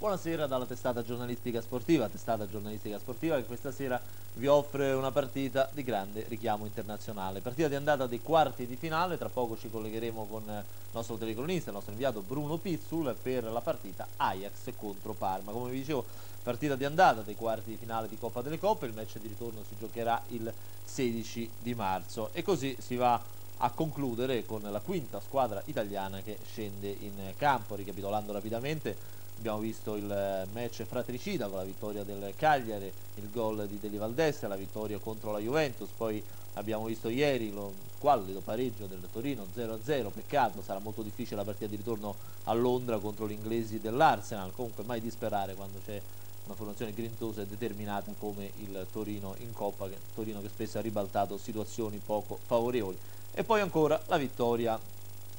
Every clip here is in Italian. Buonasera dalla testata giornalistica sportiva che questa sera vi offre una partita di grande richiamo internazionale. Partita di andata dei quarti di finale, tra poco ci collegheremo con il nostro telecronista, il nostro inviato Bruno Pizzul per la partita Ajax contro Parma. Come vi dicevo, partita di andata dei quarti di finale di Coppa delle Coppe, il match di ritorno si giocherà il 16 di marzo e così si va a concludere con la quinta squadra italiana che scende in campo. Ricapitolando rapidamente, abbiamo visto il match fratricida con la vittoria del Cagliari, il gol di Deli Valdeste, la vittoria contro la Juventus, poi abbiamo visto ieri lo squallido pareggio del Torino 0-0, peccato, sarà molto difficile la partita di ritorno a Londra contro gli inglesi dell'Arsenal, comunque mai disperare quando c'è una formazione grintosa e determinata come il Torino in Coppa, Torino che spesso ha ribaltato situazioni poco favorevoli. E poi ancora la vittoria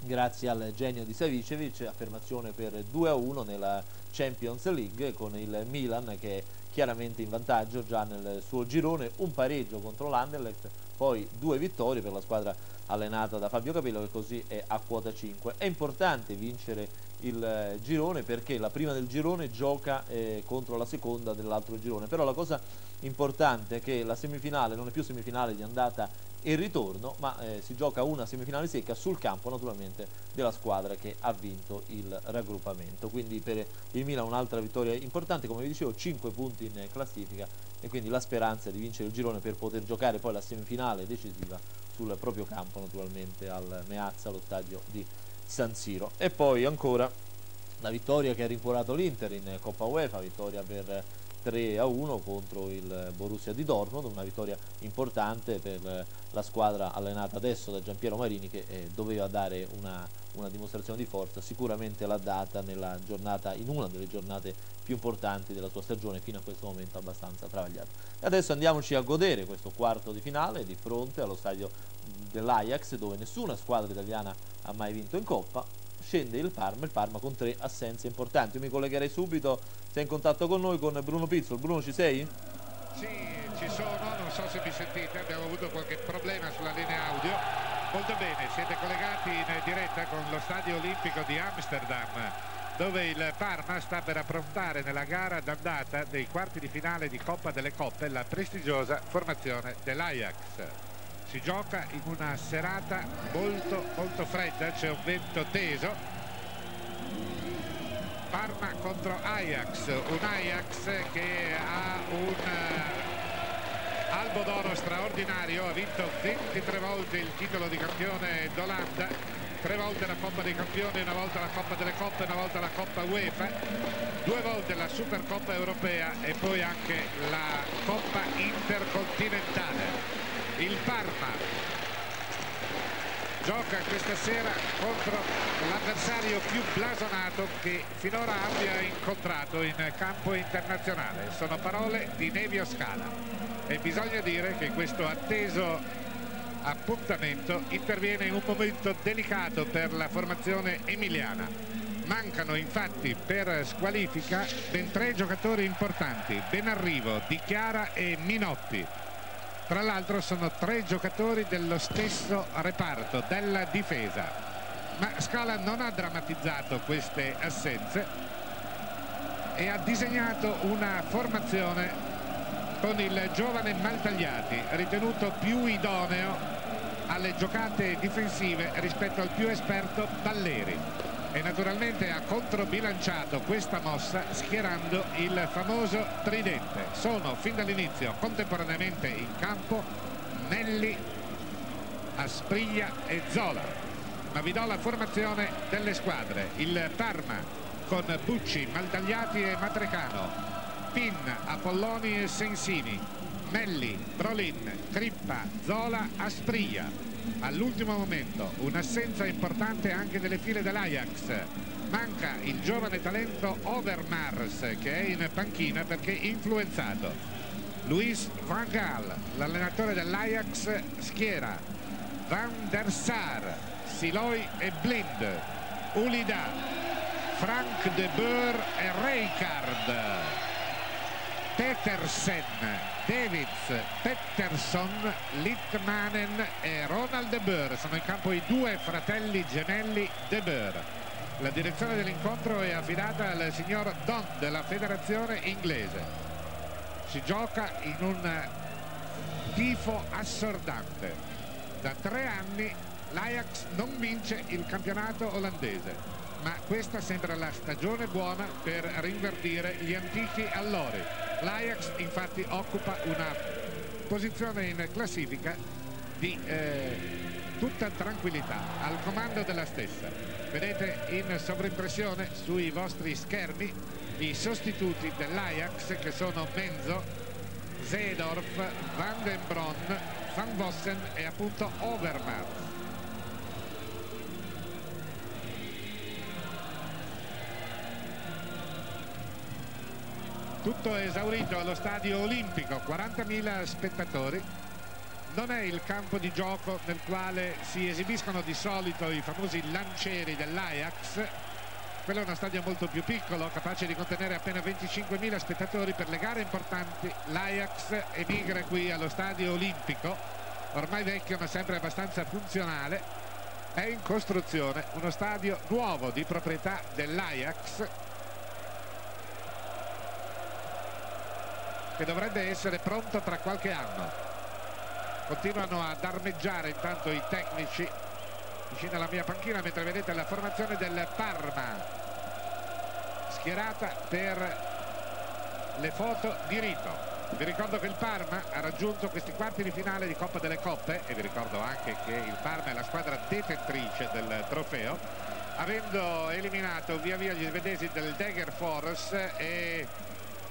grazie al genio di Savicevic, affermazione per 2-1 nella Champions League con il Milan che è chiaramente in vantaggio già nel suo girone, un pareggio contro l'Anderlecht, poi 2 vittorie per la squadra allenata da Fabio Capello che così è a quota 5. È importante vincere il girone perché la prima del girone gioca contro la seconda dell'altro girone, però la cosa importante è che la semifinale non è più semifinale di andata e ritorno, ma si gioca una semifinale secca sul campo naturalmente della squadra che ha vinto il raggruppamento. Quindi per il Milan un'altra vittoria importante, come vi dicevo 5 punti in classifica e quindi la speranza di vincere il girone per poter giocare poi la semifinale decisiva sul proprio campo naturalmente al Meazza, allo stadio di San Siro. E poi ancora la vittoria che ha rincuorato l'Inter in Coppa UEFA, vittoria per 3-1 contro il Borussia di Dortmund, una vittoria importante per la squadra allenata adesso da Giampiero Marini che doveva dare una dimostrazione di forza, sicuramente l'ha data nella giornata, in una delle giornate più importanti della sua stagione fino a questo momento abbastanza travagliata. E adesso andiamoci a godere questo quarto di finale di fronte allo stadio dell'Ajax dove nessuna squadra italiana ha mai vinto in Coppa. Scende il Parma con 3 assenze importanti. Io mi collegherei subito, sei in contatto con noi, con Bruno Pizzul. Bruno, ci sei? Sì, ci sono, non so se mi sentite, abbiamo avuto qualche problema sulla linea audio. Molto bene, siete collegati in diretta con lo stadio olimpico di Amsterdam dove il Parma sta per affrontare nella gara d'andata dei quarti di finale di Coppa delle Coppe la prestigiosa formazione dell'Ajax. Si gioca in una serata molto fredda, c'è un vento teso. Parma contro Ajax, un Ajax che ha un albo d'oro straordinario, ha vinto 23 volte il titolo di campione d'Olanda, 3 volte la Coppa dei Campioni, 1 volta la Coppa delle Coppe, 1 volta la Coppa UEFA, 2 volte la Supercoppa Europea e poi anche la Coppa Intercontinentale. Il Parma gioca questa sera contro l'avversario più blasonato che finora abbia incontrato in campo internazionale. Sono parole di Nevio Scala e bisogna dire che questo atteso appuntamento interviene in un momento delicato per la formazione emiliana. Mancano infatti per squalifica ben 3 giocatori importanti, Benarrivo, Di Chiara e Minotti. Tra l'altro sono 3 giocatori dello stesso reparto, della difesa. Ma Scala non ha drammatizzato queste assenze e ha disegnato una formazione con il giovane Maltagliati, ritenuto più idoneo alle giocate difensive rispetto al più esperto Balleri. E naturalmente ha controbilanciato questa mossa schierando il famoso tridente. Sono fin dall'inizio contemporaneamente in campo Melli, Asprilla e Zola. Ma vi do la formazione delle squadre. Il Parma con Bucci, Maltagliati e Matrecano, Pin, Apolloni e Sensini, Melli, Brolin, Crippa, Zola, Asprilla. All'ultimo momento un'assenza importante anche nelle file dell'Ajax, manca il giovane talento Overmars che è in panchina perché influenzato. Luis Van Gaal, l'allenatore dell'Ajax, schiera Van der Sar, Silooy e Blind, Oulida, Frank de Boer e Rijkaard, Petersen, Davids, Pettersson, Litmanen e Ronald de Boer. Sono in campo i 2 fratelli gemelli de Boer. La direzione dell'incontro è affidata al signor Don della federazione inglese. Si gioca in un tifo assordante. Da 3 anni l'Ajax non vince il campionato olandese, ma questa sembra la stagione buona per rinverdire gli antichi allori. L'Ajax infatti occupa una posizione in classifica di tutta tranquillità, al comando della stessa. Vedete in sovrimpressione sui vostri schermi i sostituti dell'Ajax, che sono Menzo, Zeedorf, Van den Bron, Van Vossen e appunto Overmars. Tutto esaurito allo stadio Olimpico, 40.000 spettatori. Non è il campo di gioco nel quale si esibiscono di solito i famosi lancieri dell'Ajax. Quello è uno stadio molto più piccolo, capace di contenere appena 25.000 spettatori. Per le gare importanti l'Ajax emigra qui allo stadio Olimpico, ormai vecchio ma sempre abbastanza funzionale. È in costruzione uno stadio nuovo di proprietà dell'Ajax, che dovrebbe essere pronto tra qualche anno. Continuano ad armeggiare intanto i tecnici vicino alla mia panchina, mentre vedete la formazione del Parma schierata per le foto di rito. Vi ricordo che il Parma ha raggiunto questi quarti di finale di Coppa delle Coppe, e vi ricordo anche che il Parma è la squadra detentrice del trofeo, avendo eliminato via via gli svedesi del Degerfors e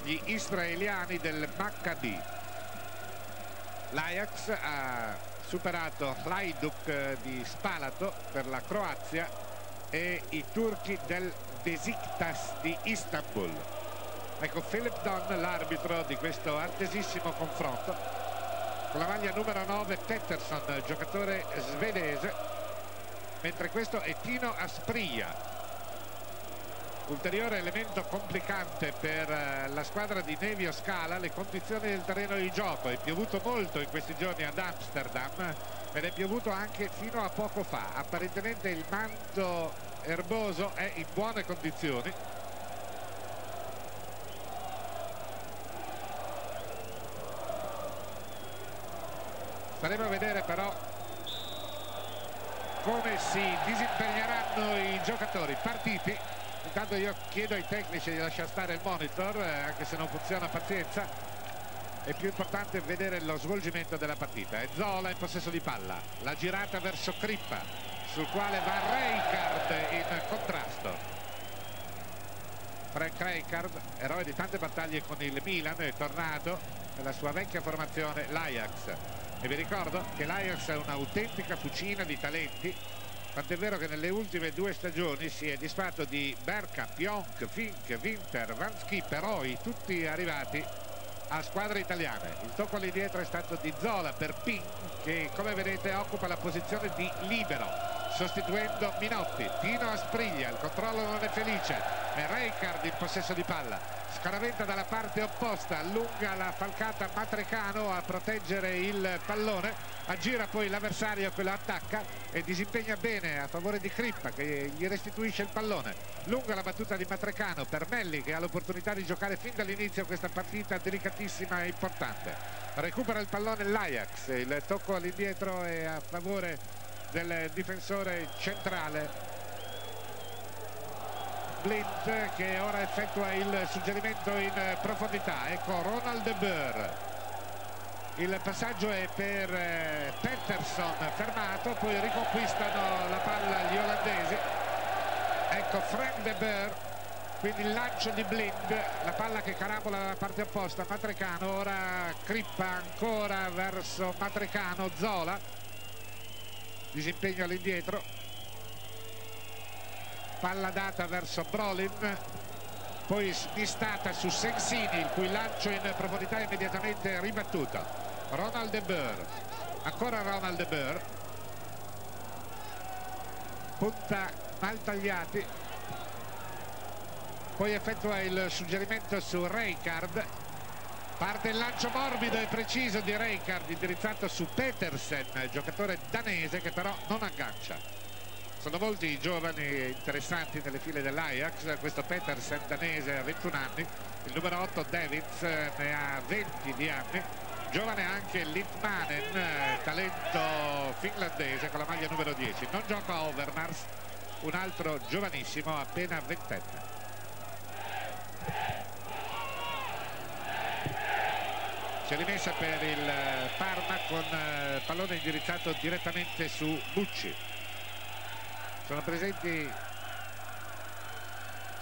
gli israeliani del Maccabi. L'Ajax ha superato Hajduk di Spalato per la Croazia e i turchi del Besiktas di Istanbul. Ecco Philip Don, l'arbitro di questo attesissimo confronto, con la maglia numero 9 Pettersson, giocatore svedese, mentre questo è Tino Asprilla. Ulteriore elemento complicante per la squadra di Nevio Scala, le condizioni del terreno di gioco. È piovuto molto in questi giorni ad Amsterdam ed è piovuto anche fino a poco fa. Apparentemente il manto erboso è in buone condizioni. Staremo a vedere però come si disimpegneranno i giocatori partiti. Intanto io chiedo ai tecnici di lasciare stare il monitor, anche se non funziona, pazienza. È più importante vedere lo svolgimento della partita. E Zola in possesso di palla, la girata verso Crippa, sul quale va Rijkaard in contrasto. Frank Rijkaard, eroe di tante battaglie con il Milan, è tornato nella sua vecchia formazione l'Ajax, e vi ricordo che l'Ajax è un'autentica fucina di talenti. Tant'è vero che nelle ultime 2 stagioni si è disfatto di Berka, Pionk, Fink, Winter, Van Schipperoi, tutti arrivati a squadre italiane. Il tocco lì dietro è stato di Zola per Pin, che come vedete occupa la posizione di libero, sostituendo Minotti. Tino Asprilla, il controllo non è felice, e Rijkaard in possesso di palla. Scaraventa dalla parte opposta, allunga la falcata Matrecano a proteggere il pallone. Aggira poi l'avversario, che lo attacca e disimpegna bene a favore di Crippa, che gli restituisce il pallone. Lunga la battuta di Matrecano per Melli, che ha l'opportunità di giocare fin dall'inizio questa partita delicatissima e importante. Recupera il pallone l'Ajax, il tocco all'indietro è a favore del difensore centrale Blind, che ora effettua il suggerimento in profondità. Ecco Ronald de Boer. Il passaggio è per Pettersson, fermato, poi riconquistano la palla gli olandesi. Ecco Frank de Boer, quindi il lancio di Blind, la palla che carambola dalla parte opposta, Matrecano, ora Crippa ancora verso Matrecano, Zola, disimpegno all'indietro, palla data verso Brolin, poi smistata su Sensini, il cui lancio in profondità è immediatamente ribattuto. Ronald de Boer, ancora Ronald de Boer, punta Maltagliati, poi effettua il suggerimento su Rijkaard, parte il lancio morbido e preciso di Rijkaard, indirizzato su Petersen, giocatore danese, che però non aggancia. Sono molti giovani interessanti nelle file dell'Ajax. Questo Petersen danese ha 21 anni, il numero 8 Davids ne ha 20 di anni, giovane anche Litmanen, talento finlandese con la maglia numero 10. Non gioca Overmars, un altro giovanissimo appena ventenne. C'è rimessa per il Parma con pallone indirizzato direttamente su Bucci. Sono presenti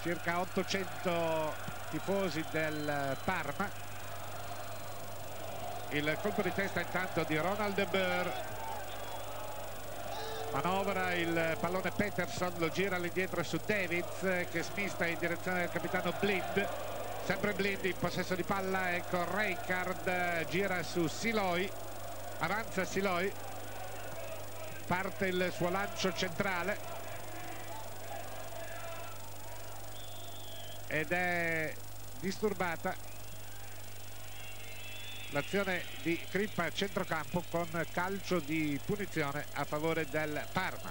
circa 800 tifosi del Parma. Il colpo di testa intanto di Ronald de Boer, manovra il pallone Petersen, lo gira all'indietro su Davids che smista in direzione del capitano Blind. Sempre Blind in possesso di palla, ecco Rijkaard, gira su Silooy, avanza Silooy, parte il suo lancio centrale ed è disturbata l'azione di Crippa a centrocampo con calcio di punizione a favore del Parma.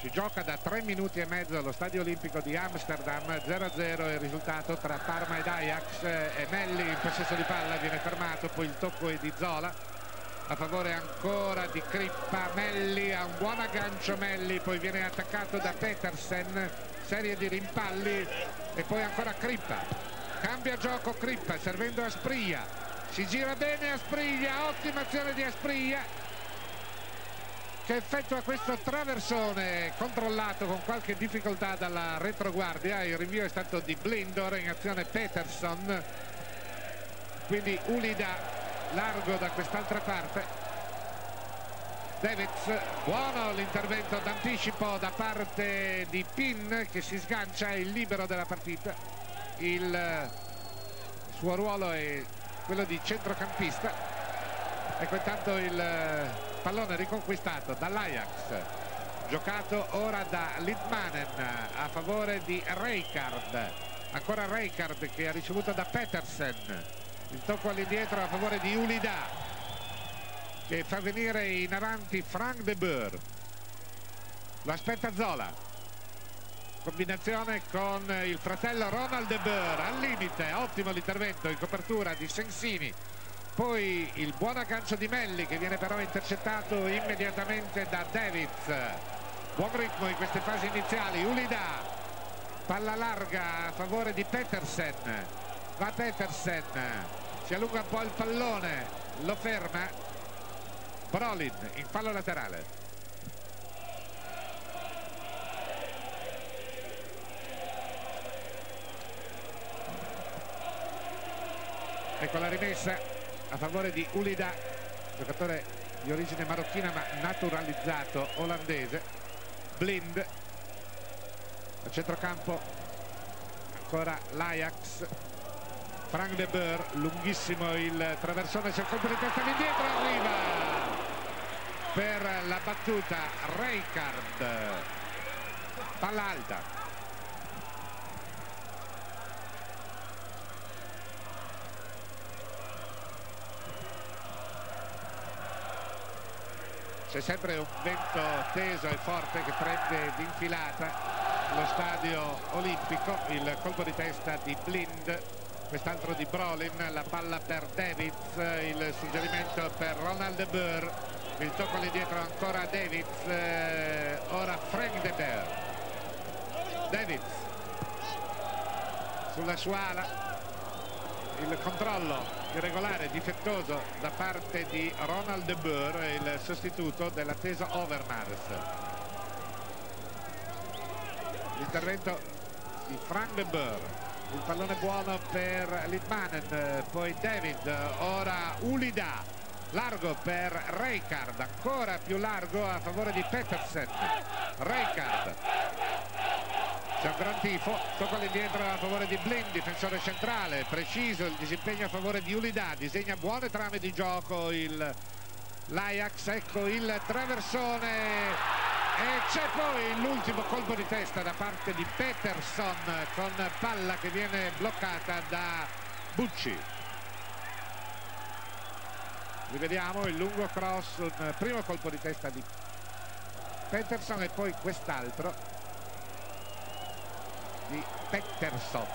Si gioca da 3 minuti e mezzo allo stadio olimpico di Amsterdam, 0-0 il risultato tra Parma ed Ajax. E Melli in possesso di palla, viene fermato, poi il tocco è di Zola a favore ancora di Crippa. Melli ha un buon aggancio, Melli poi viene attaccato da Petersen, serie di rimpalli e poi ancora Crippa. Cambia gioco Crippa servendo Asprilla, si gira bene Asprilla, ottima azione di Asprilla che effettua questo traversone controllato con qualche difficoltà dalla retroguardia. Il rinvio è stato di Blindor, in azione Petersen, quindi Oulida largo da quest'altra parte. Davids, buono l'intervento d'anticipo da parte di Pin che si sgancia, il libero della partita. Il suo ruolo è quello di centrocampista. Ecco intanto il pallone riconquistato dall'Ajax, giocato ora da Litmanen a favore di Rijkaard, ancora Rijkaard che ha ricevuto da Petersen, il tocco all'indietro a favore di Oulida che fa venire in avanti Frank de Boer, lo aspetta Zola, combinazione con il fratello Ronald de Boer al limite, ottimo l'intervento in copertura di Sensini, poi il buon aggancio di Melli che viene però intercettato immediatamente da Davids. Buon ritmo in queste fasi iniziali. Oulida, palla larga a favore di Petersen, va Petersen, si allunga un po' il pallone, lo ferma Brolin in fallo laterale. Ecco la rimessa a favore di Oulida, giocatore di origine marocchina ma naturalizzato olandese. Blind a centrocampo, ancora l'Ajax. Frank de Boer, lunghissimo il traversone, c'è il colpo di testa all'indietro, arriva per la battuta Rijkaard, palla alta. C'è sempre un vento teso e forte che prende d'infilata lo stadio olimpico. Il colpo di testa di Blind, quest'altro di Brolin, la palla per Davids, il suggerimento per Ronald de Boer, il tocco lì dietro ancora Davids, ora Frank de Boer. Davids sulla sua ala, il controllo irregolare, difettoso da parte di Ronald de Boer, il sostituto dell'atteso Overmars. L'intervento di Frank de Boer, il pallone buono per Litmanen, poi David, ora Oulida, largo per Rijkaard, ancora più largo a favore di Petersen. Rijkaard, c'è un gran tifo, tocca all'indietro a favore di Blind, difensore centrale, preciso il disimpegno a favore di Oulida, disegna buone trame di gioco l'Ajax. Ecco il traversone e c'è poi l'ultimo colpo di testa da parte di Petersen con palla che viene bloccata da Bucci. Rivediamo il lungo cross, un primo colpo di testa di Pettersson e poi quest'altro di Pettersson.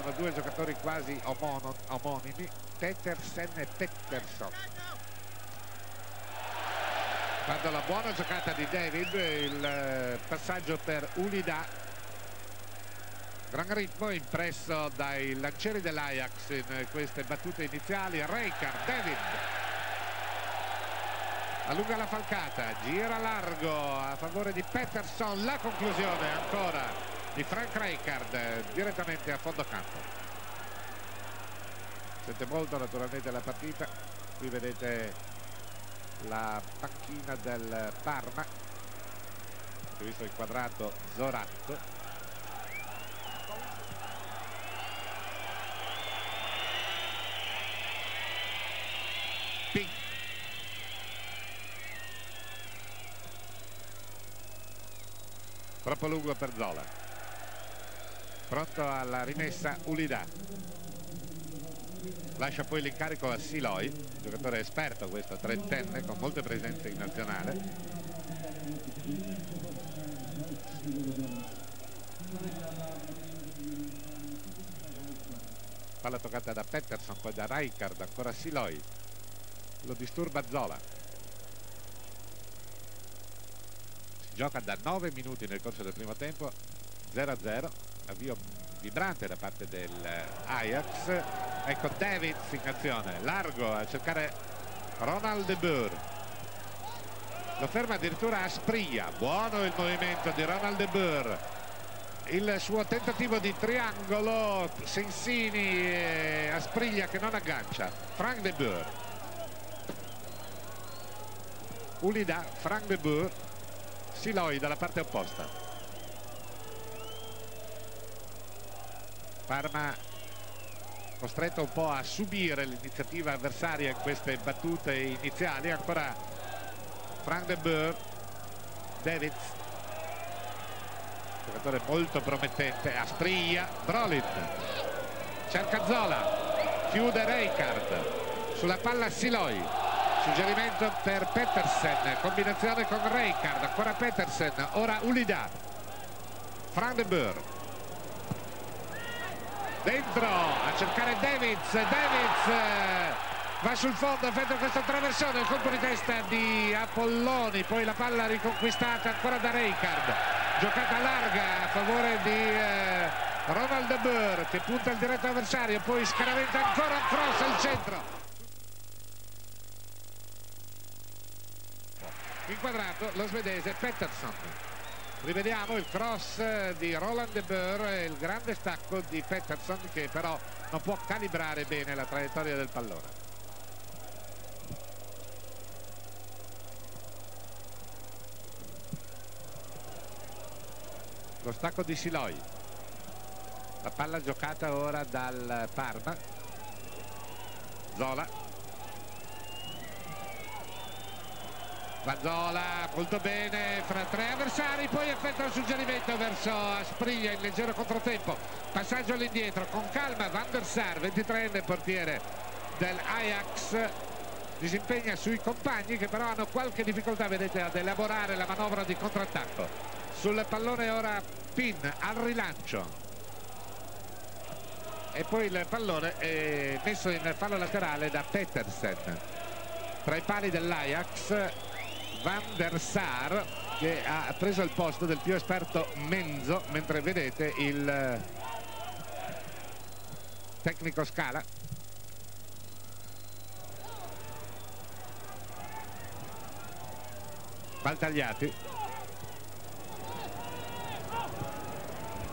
Sono due giocatori quasi omonimi, Pettersen e Pettersson. Quando la buona giocata di David, il passaggio per Oulida, gran ritmo impresso dai lancieri dell'Ajax in queste battute iniziali. Rijkaard, David allunga la falcata, gira largo a favore di Pettersson, la conclusione ancora di Frank Rijkaard direttamente a fondo campo. Sente molto naturalmente la partita, qui vedete la panchina del Parma, ho visto inquadrato Zorat. Pin. Troppo lungo per Zola, pronto alla rimessa Oulida, lascia poi l'incarico a Silooy, giocatore esperto questo, trentenne con molte presenze in nazionale. Palla toccata da Pettersson, poi da Rijkaard, ancora Silooy, lo disturba Zola. Gioca da 9 minuti nel corso del primo tempo, 0-0, avvio vibrante da parte dell'Ajax. Ecco Davids in azione, largo a cercare Ronald de Boer, lo ferma addirittura Asprilla, buono il movimento di Ronald de Boer, il suo tentativo di triangolo, Sensini e Asprilla che non aggancia. Frank de Boer, Oulida, Frank de Boer, Silooy dalla parte opposta. Parma costretto un po' a subire l'iniziativa avversaria in queste battute iniziali. Ancora Frank de Boer, Davids, giocatore molto promettente, Asprilla, Brolin, cerca Zola, chiude Rijkaard, sulla palla Silooy, suggerimento per Pettersson, combinazione con Rijkaard, ancora Pettersson, ora Oulida, Frank de Boer dentro a cercare Davids, va sul fondo, effettua questa traversone, il colpo di testa di Apolloni, poi la palla riconquistata ancora da Rijkaard, giocata larga a favore di Ronald de Boer che punta il diretto avversario, poi scaraventa ancora, cross al centro, inquadrato lo svedese Pettersson. Rivediamo il cross di Ronald de Boer e il grande stacco di Pettersson che però non può calibrare bene la traiettoria del pallone. Lo stacco di Silooy, la palla giocata ora dal Parma, Zola, Zola molto bene fra tre avversari, poi effettua il suggerimento verso Asprilla in leggero controtempo, passaggio all'indietro con calma, van der Sar, 23enne portiere dell'Ajax, disimpegna sui compagni che però hanno qualche difficoltà, vedete, ad elaborare la manovra di contrattacco. Sul pallone ora Pin al rilancio e poi il pallone è messo in fallo laterale da Pettersson tra i pali dell'Ajax. Van der Sar che ha preso il posto del più esperto Menzo, mentre vedete il tecnico Scala Maltagliati.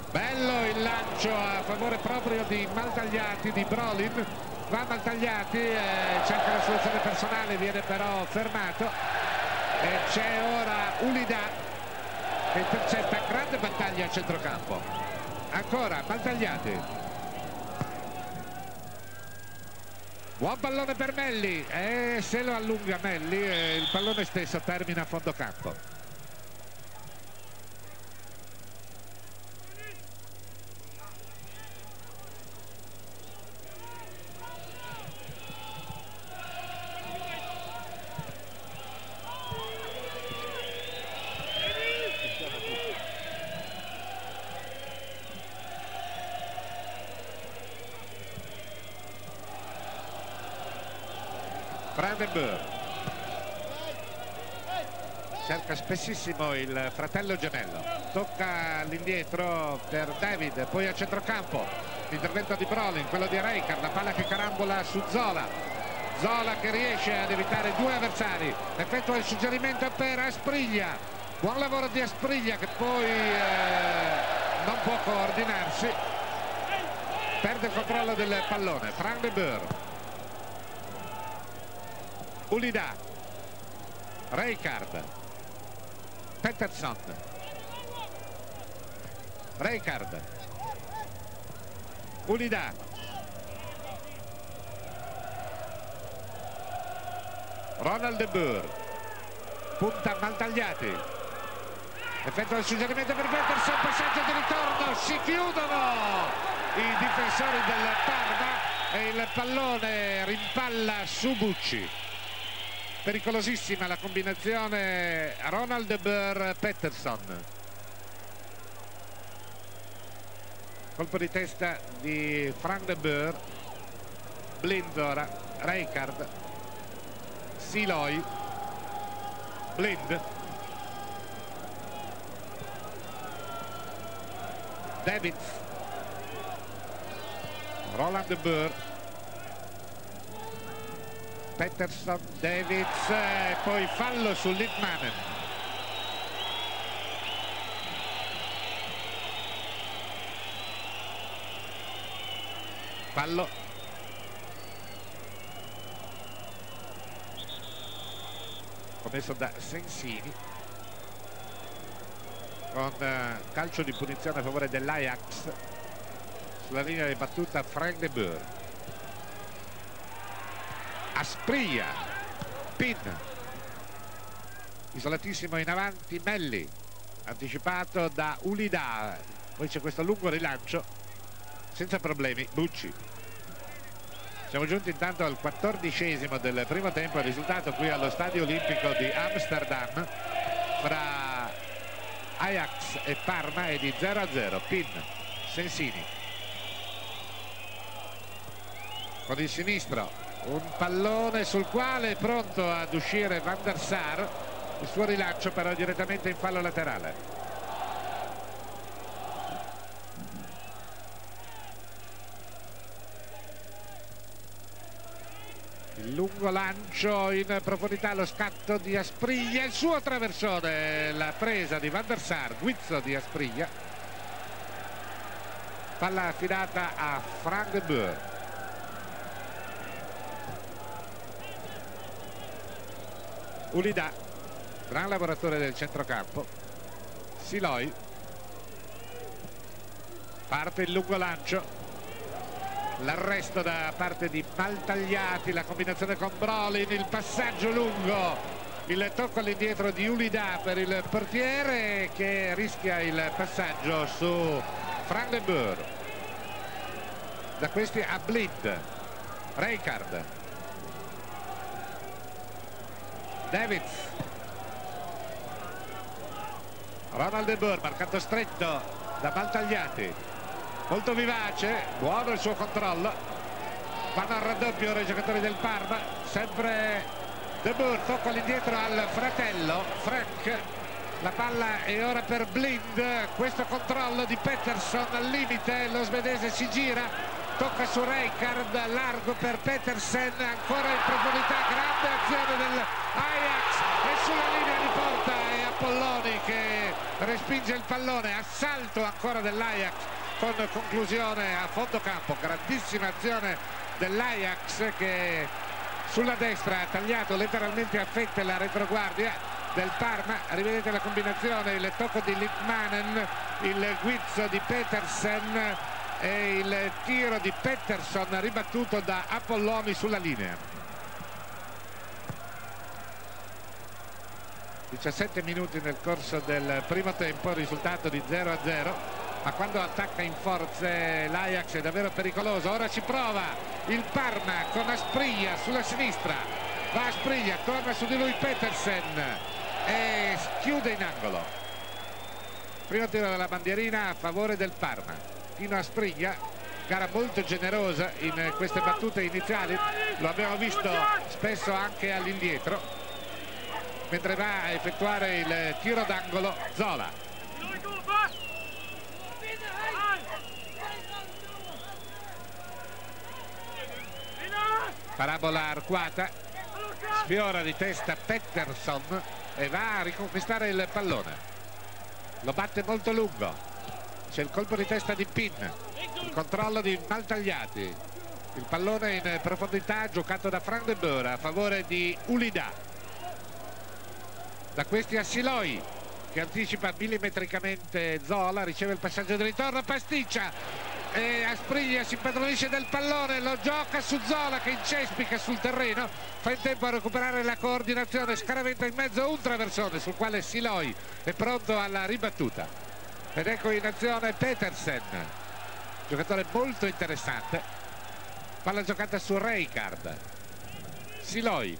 Bello il lancio a favore proprio di Maltagliati, di Brolin, va Maltagliati, cerca la soluzione personale, viene però fermato. E c'è ora Oulida che intercetta, grande battaglia a centrocampo, ancora Maltagliati, buon pallone per Melli e se lo allunga Melli e il pallone stesso termina a fondo campo. Brandenburg cerca spessissimo il fratello gemello, tocca all'indietro per David, poi a centrocampo l'intervento di Brolin, quello di Rijkaard, la palla che carambola su Zola, Zola che riesce ad evitare due avversari, effettua il suggerimento per Asprilla, buon lavoro di Asprilla che poi non può coordinarsi, perde il controllo del pallone. Frank de Boer, Oulida, Rijkaard, Pettersson, Rijkaard, Oulida, Ronald de Boer, punta Maltagliati, effettua il suggerimento per Pettersson, passaggio di ritorno, si chiudono i difensori del Parma e il pallone rimpalla su Bucci. Pericolosissima la combinazione Ronald de Boer Pettersson. Colpo di testa di Frank de Boer, Blind ora, Rijkaard, Silooy, Blind, Davids, Ronald de Boer, Pettersson, Davids, e poi fallo su Litmanen. Fallo commesso da Sensini, con calcio di punizione a favore dell'Ajax. Sulla linea di battuta Frank de Boer, Asprilla, Pin, isolatissimo in avanti Melli, anticipato da Oulida, poi c'è questo lungo rilancio senza problemi Bucci. Siamo giunti intanto al 14° del primo tempo, il risultato qui allo stadio olimpico di Amsterdam fra Ajax e Parma è di 0-0. Pin, Sensini con il sinistro, un pallone sul quale è pronto ad uscire Van der Sar, il suo rilancio però direttamente in fallo laterale. Lungo lancio in profondità, lo scatto di Asprilla, il suo traversone, la presa di Van der Sar, guizzo di Asprilla, palla affidata a Frank de Boer. Oulida, gran lavoratore del centrocampo, Silooy, parte il lungo lancio, l'arresto da parte di Maltagliati, la combinazione con Brolin, il passaggio lungo, il tocco all'indietro di Oulida per il portiere che rischia il passaggio su Frank de Boer, da questi a Blind, Rijkaard, Davids, Ronald de Boer, marcato stretto da Maltagliati, molto vivace, buono il suo controllo, vanno al raddoppio ora i giocatori del Parma, sempre de Boer, tocco all'indietro al fratello Frank, la palla è ora per Blind, questo controllo di Pettersson al limite, lo svedese si gira, tocca su Rijkaard, largo per Pettersson, ancora in profondità, grande azione dell'Ajax e sulla linea di porta è Apolloni che respinge il pallone, assalto ancora dell'Ajax con conclusione a fondo campo, grandissima azione dell'Ajax che sulla destra ha tagliato letteralmente a fette la retroguardia del Parma. Rivedete la combinazione, il tocco di Litmanen, il guizzo di Pettersson e il tiro di Pettersson ribattuto da Apolloni sulla linea. 17 minuti nel corso del primo tempo, risultato di 0-0. Ma quando attacca in forze l'Ajax è davvero pericoloso, ora ci prova il Parma con Asprilla sulla sinistra, va Asprilla, torna su di lui Pettersson e chiude in angolo. Primo tiro della bandierina a favore del Parma, fino a Asprilla, gara molto generosa in queste battute iniziali, lo abbiamo visto spesso anche all'indietro, mentre va a effettuare il tiro d'angolo Zola. Parabola arcuata, sfiora di testa Pettersson e va a riconquistare il pallone, lo batte molto lungo, c'è il colpo di testa di Pin, il controllo di Maltagliati, il pallone in profondità giocato da Frank de Boer a favore di Oulida, da questi a Silooy che anticipa millimetricamente Zola, riceve il passaggio di ritorno, pasticcia e Asprilla si impadronisce del pallone, lo gioca su Zola che incespica sul terreno, fa in tempo a recuperare la coordinazione, scaraventa in mezzo un traversone sul quale Silooy è pronto alla ribattuta. Ed ecco in azione Petersen, giocatore molto interessante, palla giocata su Rijkaard, Silooy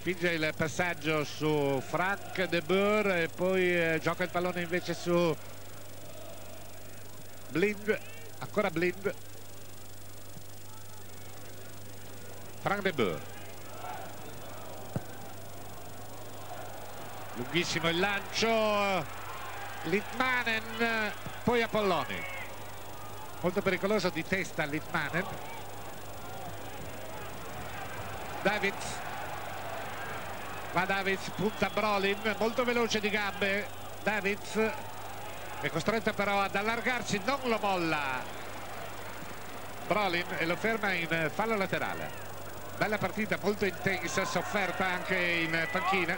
finge il passaggio su Frank de Boer e poi gioca il pallone invece su Blind, ancora Blind, Frank de Boer, lunghissimo il lancio, Litmanen, poi Apolloni, molto pericoloso di testa Litmanen, Davids, va Davids, punta Brolin, molto veloce di gambe Davids, è costretto però ad allargarsi, non lo molla Brolin e lo ferma in fallo laterale. Bella partita, molto intensa, sofferta anche in panchina.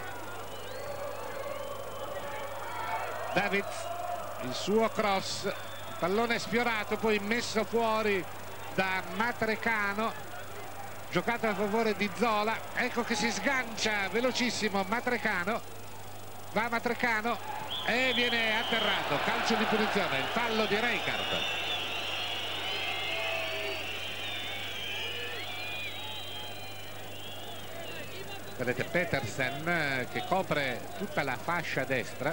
Davids, il suo cross, pallone sfiorato, poi messo fuori da Matrecano, giocato a favore di Zola, ecco che si sgancia velocissimo Matrecano, va Matrecano e viene atterrato, calcio di punizione, il fallo di Rijkaard. Vedete Petersen che copre tutta la fascia destra,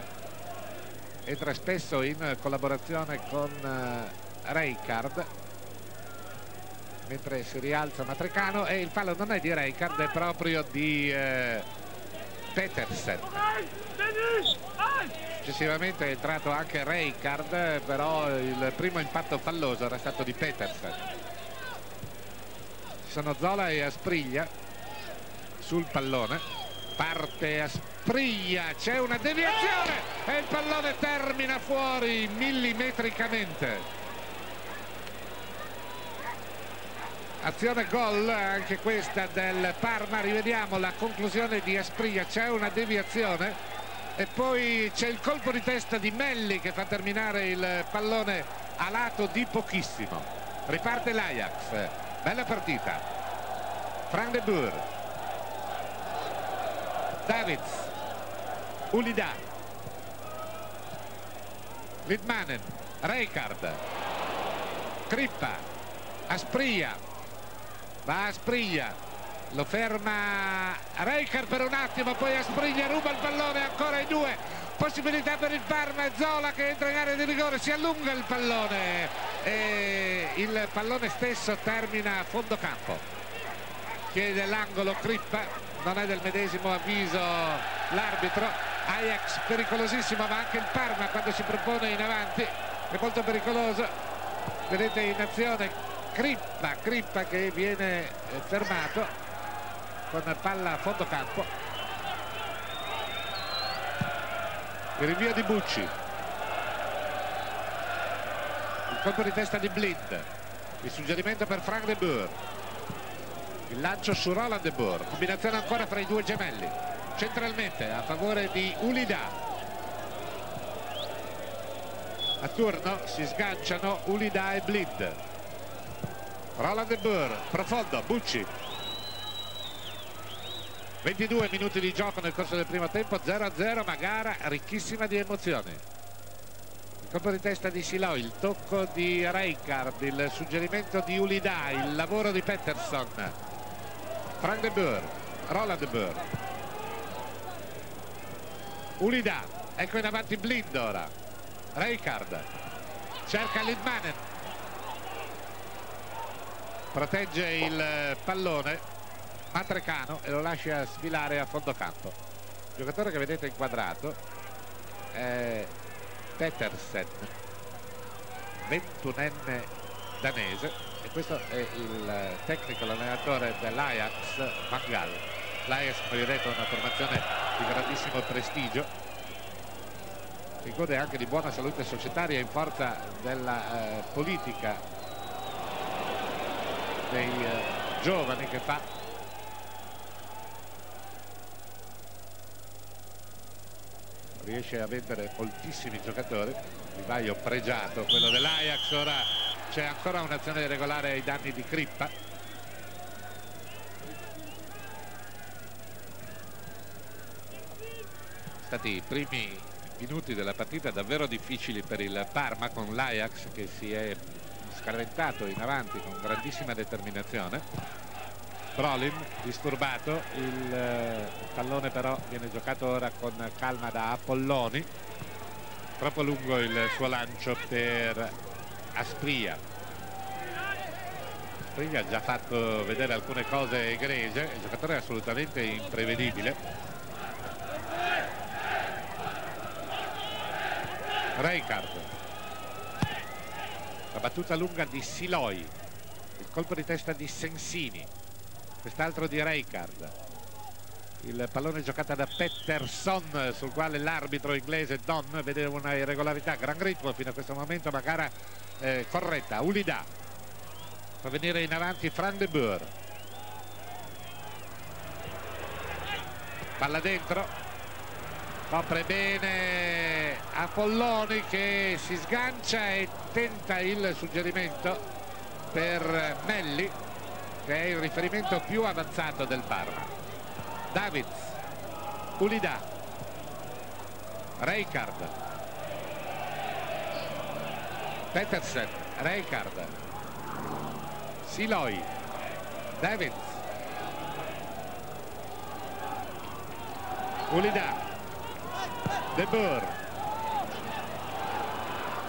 entra spesso in collaborazione con Rijkaard, mentre si rialza Matrecano e il fallo non è di Rijkaard, è proprio di Petersen. Successivamente è entrato anche Rijkaard, però il primo impatto falloso era stato di Petersen. Ci sono Zola e Asprilla sul pallone, parte Asprilla, c'è una deviazione e il pallone termina fuori millimetricamente. Azione gol anche questa del Parma, rivediamo la conclusione di Asprilla, c'è una deviazione e poi c'è il colpo di testa di Melli che fa terminare il pallone a lato di pochissimo. Riparte l'Ajax, bella partita, Frank de Boer, Davids, Oulida, Litmanen, Rijkaard, Crippa, Asprilla, va Asprilla, lo ferma Rijkaard per un attimo, poi Asprilla ruba il pallone, ancora i due, possibilità per il Parma, Zola che entra in area di rigore, si allunga il pallone e il pallone stesso termina a fondo campo, chiede l'angolo Crippa, non è del medesimo avviso l'arbitro. Ajax pericolosissimo, ma anche il Parma quando si propone in avanti è molto pericoloso, vedete in azione Crippa che viene fermato con palla a fondo campo, il rinvio di Bucci, il colpo di testa di Blind, il suggerimento per Frank de Boer, il lancio su Ronald de Boer, combinazione ancora fra i due gemelli, centralmente a favore di Oulida, a turno si sganciano Oulida e Blind, Ronald de Boer, profondo, Bucci. 22 minuti di gioco nel corso del primo tempo, 0-0, ma gara ricchissima di emozioni. Il colpo di testa di Silooy, il tocco di Rijkaard, il suggerimento di Oulida, il lavoro di Petersen, Frank de Boer, Ronald de Boer, Oulida, ecco in avanti Blind ora, Rijkaard, cerca Litmanen, protegge il pallone Matrecano e lo lascia sfilare a fondo campo. Il giocatore che vedete inquadrato è Petersen, 21enne danese, e questo è il tecnico, l'allenatore dell'Ajax, Van Gaal. L'Ajax, come vedete, è una formazione di grandissimo prestigio che gode anche di buona salute societaria in forza della politica dei giovani che fa. Riesce a vendere moltissimi giocatori, vivaio pregiato quello dell'Ajax. Ora c'è ancora un'azione regolare ai danni di Crippa. Stati i primi minuti della partita davvero difficili per il Parma, con l'Ajax che si è scaraventato in avanti con grandissima determinazione. Brolin disturbato, il pallone però viene giocato ora con calma da Apolloni, troppo lungo il suo lancio per Asprilla. Asprilla ha già fatto vedere alcune cose egregie, il giocatore è assolutamente imprevedibile. Rijkaard, la battuta lunga di Silooy, il colpo di testa di Sensini, quest'altro di Rijkaard, il pallone giocata da Pettersson, sul quale l'arbitro inglese Don vede una irregolarità. Gran ritmo fino a questo momento, ma gara corretta. Oulida fa venire in avanti Frank de Boer, palla dentro, copre bene Apolloni che si sgancia e tenta il suggerimento per Melli, che è il riferimento più avanzato del Parma. Davids, Oulida, Rijkaard, Petersen, Rijkaard, Silooy, Davids, Oulida, de Boer,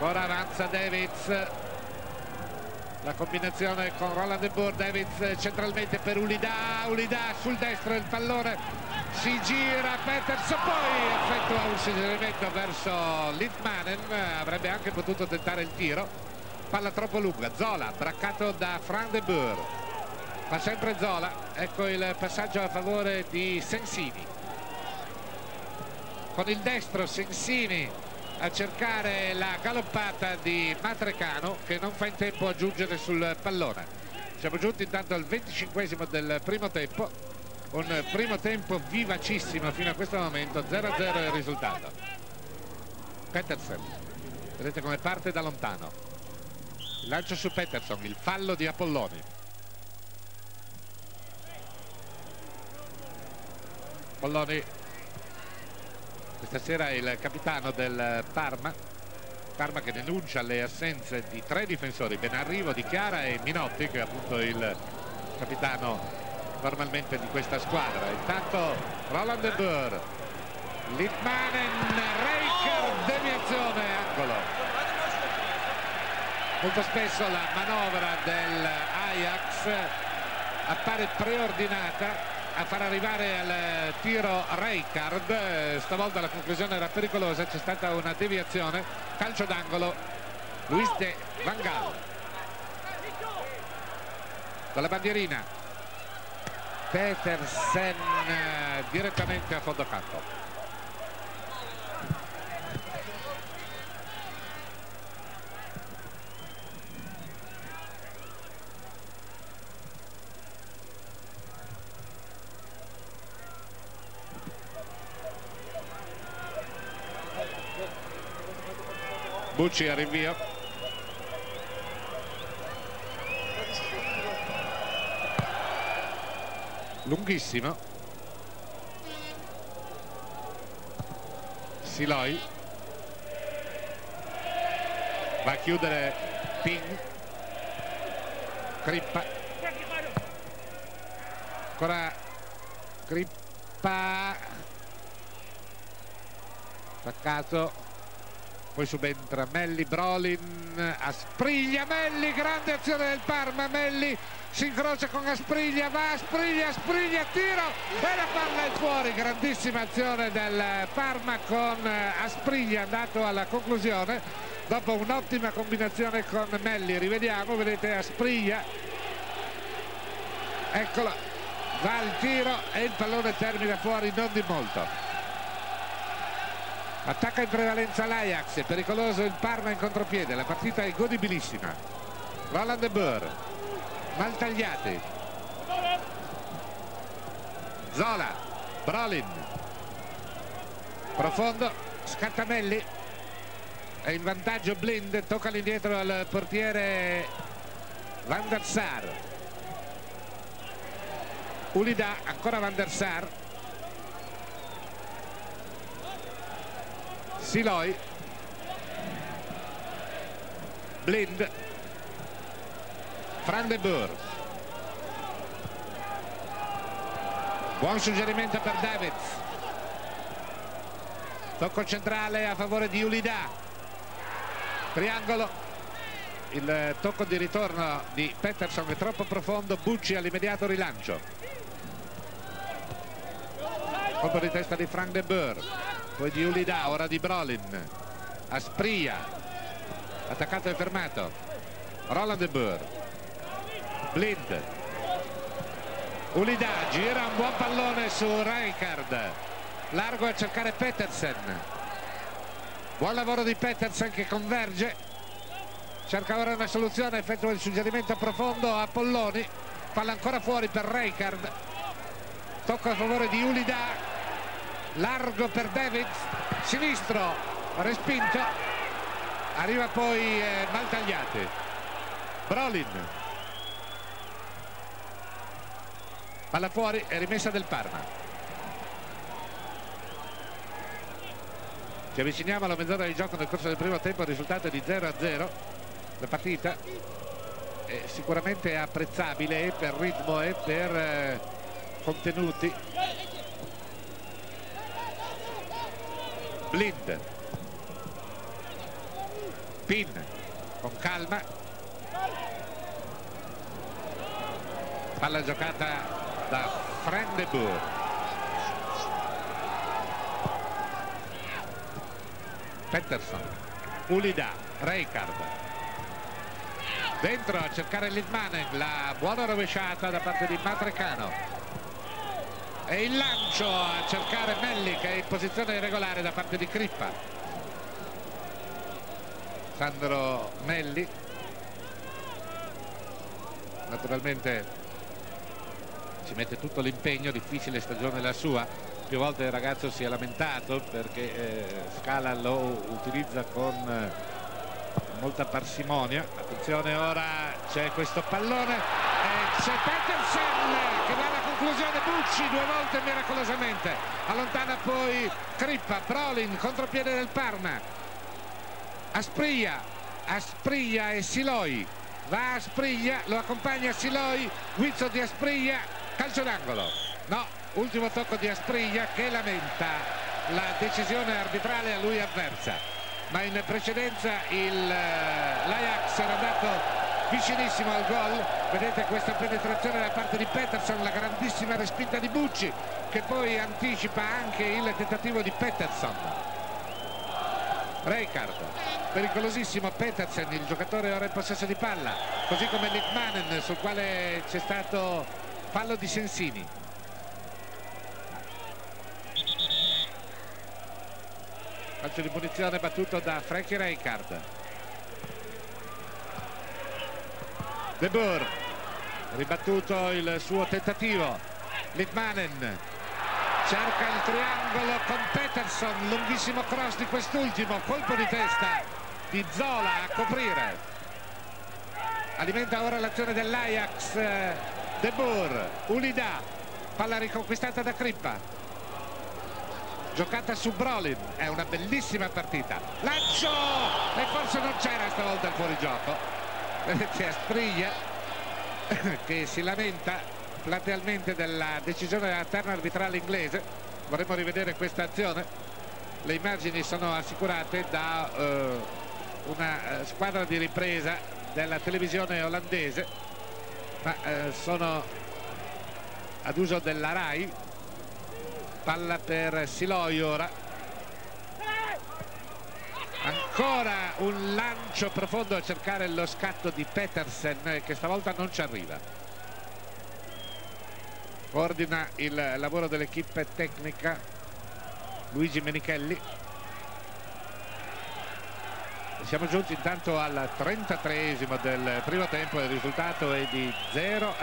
ora avanza Davids. La combinazione con Ronald de Boer, Davids centralmente per Oulida, Oulida sul destro, il pallone si gira, Pettersson poi effettua un suggerimento verso Litmanen, avrebbe anche potuto tentare il tiro, palla troppo lunga, Zola braccato da Frank de Boer, ma sempre Zola, ecco il passaggio a favore di Sensini, con il destro Sensini a cercare la galoppata di Matrecano che non fa in tempo a giungere sul pallone. Siamo giunti intanto al 25esimo del primo tempo, un primo tempo vivacissimo fino a questo momento, 0-0 il risultato. Petersen, vedete come parte da lontano, il lancio su Petersen, il fallo di Apolloni. Apolloni questa sera è il capitano del Parma, Parma che denuncia le assenze di tre difensori, Benarrivo, Di Chiara e Minotti, che è appunto il capitano normalmente di questa squadra. Intanto Ronald de Boer, Litmanen, Rijkaard, deviazione, angolo. Molto spesso la manovra dell'Ajax appare preordinata a far arrivare al tiro Rijkaard, stavolta la conclusione era pericolosa, c'è stata una deviazione, calcio d'angolo Luis de Van Gaal. Con la bandierina Petersen direttamente a fondo campo. Bucci a rinvio, lunghissimo, Silooy va a chiudere, Pin, Crippa, ancora Crippa, attaccato Poi subentra Melli, Brolin, Asprilla, Melli, grande azione del Parma, Melli si incrocia con Asprilla, va Asprilla, Asprilla, tiro e la palla è fuori. Grandissima azione del Parma con Asprilla andato alla conclusione dopo un'ottima combinazione con Melli. Rivediamo, vedete Asprilla, eccolo, va il tiro e il pallone termina fuori non di molto. Attacca in prevalenza l'Ajax, è pericoloso il Parma in contropiede, la partita è godibilissima. Ronald de Boer, Maltagliati, Zola, Brolin, profondo, Scattamelli, è in vantaggio Blind, tocca all'indietro al portiere Van der Sar, Oulida, ancora Van der Sar, Silooy, Blind, Frank de Boer. Buon suggerimento per Davids, tocco centrale a favore di Oulida, triangolo, il tocco di ritorno di Pettersson è troppo profondo, Bucci all'immediato rilancio, colpo di testa di Frank de Boer, poi di Oulida, ora di Brolin, Asprilla, attaccato e fermato, Ronald de Boer, Blind, Oulida, gira un buon pallone su Rijkaard, largo a cercare Petersen, buon lavoro di Petersen che converge, cerca ora una soluzione, effettua il suggerimento profondo a Apolloni, palla ancora fuori per Rijkaard, tocca a favore di Oulida, largo per Davids, sinistro, respinto, arriva poi Maltagliati, Brolin, palla fuori e rimessa del Parma. Ci avviciniamo alla mezz'ora di gioco nel corso del primo tempo, il risultato è di 0-0, la partita è sicuramente apprezzabile per ritmo e per contenuti. Blind, Pin con calma, palla giocata da Frank de Boer, Pettersson, Oulida, Rijkaard, dentro a cercare Litmanen, la buona rovesciata da parte di Matrecano e il lancio a cercare Melli che è in posizione irregolare da parte di Crippa. Sandro Melli, naturalmente ci mette tutto l'impegno, difficile stagione la sua, più volte il ragazzo si è lamentato perché Scala lo utilizza con molta parsimonia. Attenzione, ora c'è questo pallone e c'è Pettersson che va alla conclusione, Bucci due volte miracolosamente, allontana poi Crippa, Brolin, contropiede del Parma, Asprilla, Asprilla e Silooy, va Asprilla, lo accompagna Silooy, guizzo di Asprilla, calcio d'angolo, no, ultimo tocco di Asprilla che lamenta la decisione arbitrale a lui avversa, ma in precedenza l'Ajax era andato vicinissimo al gol, vedete questa penetrazione da parte di Pettersson, la grandissima respinta di Bucci che poi anticipa anche il tentativo di Pettersson. Rijkaard, pericolosissimo Pettersson, il giocatore ora in possesso di palla, così come Litmanen sul quale c'è stato fallo di Sensini. Calcio di punizione battuto da Frank Rijkaard. De Boer, ribattuto il suo tentativo, Litmanen cerca il triangolo con Pettersson, lunghissimo cross di quest'ultimo, colpo di testa di Zola a coprire, alimenta ora l'azione dell'Ajax, De Boer, Oulida, palla riconquistata da Crippa, giocata su Brolin, è una bellissima partita, lancio e forse non c'era stavolta il fuorigioco. C'è Asprilla che si lamenta platealmente della decisione della terna arbitrale inglese, vorremmo rivedere questa azione, le immagini sono assicurate da una squadra di ripresa della televisione olandese, ma sono ad uso della RAI. Palla per Silooy, ora ancora un lancio profondo a cercare lo scatto di Pettersson, che stavolta non ci arriva. Coordina il lavoro dell'equipe tecnica Luigi Menichelli. Siamo giunti intanto al 33esimo del primo tempo e il risultato è di 0-0.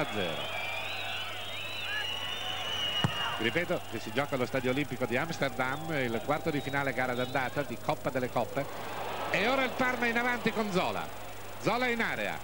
Ripeto che si gioca allo stadio olimpico di Amsterdam il quarto di finale gara d'andata di Coppa delle Coppe. E ora il Parma in avanti con Zola. Zola in area,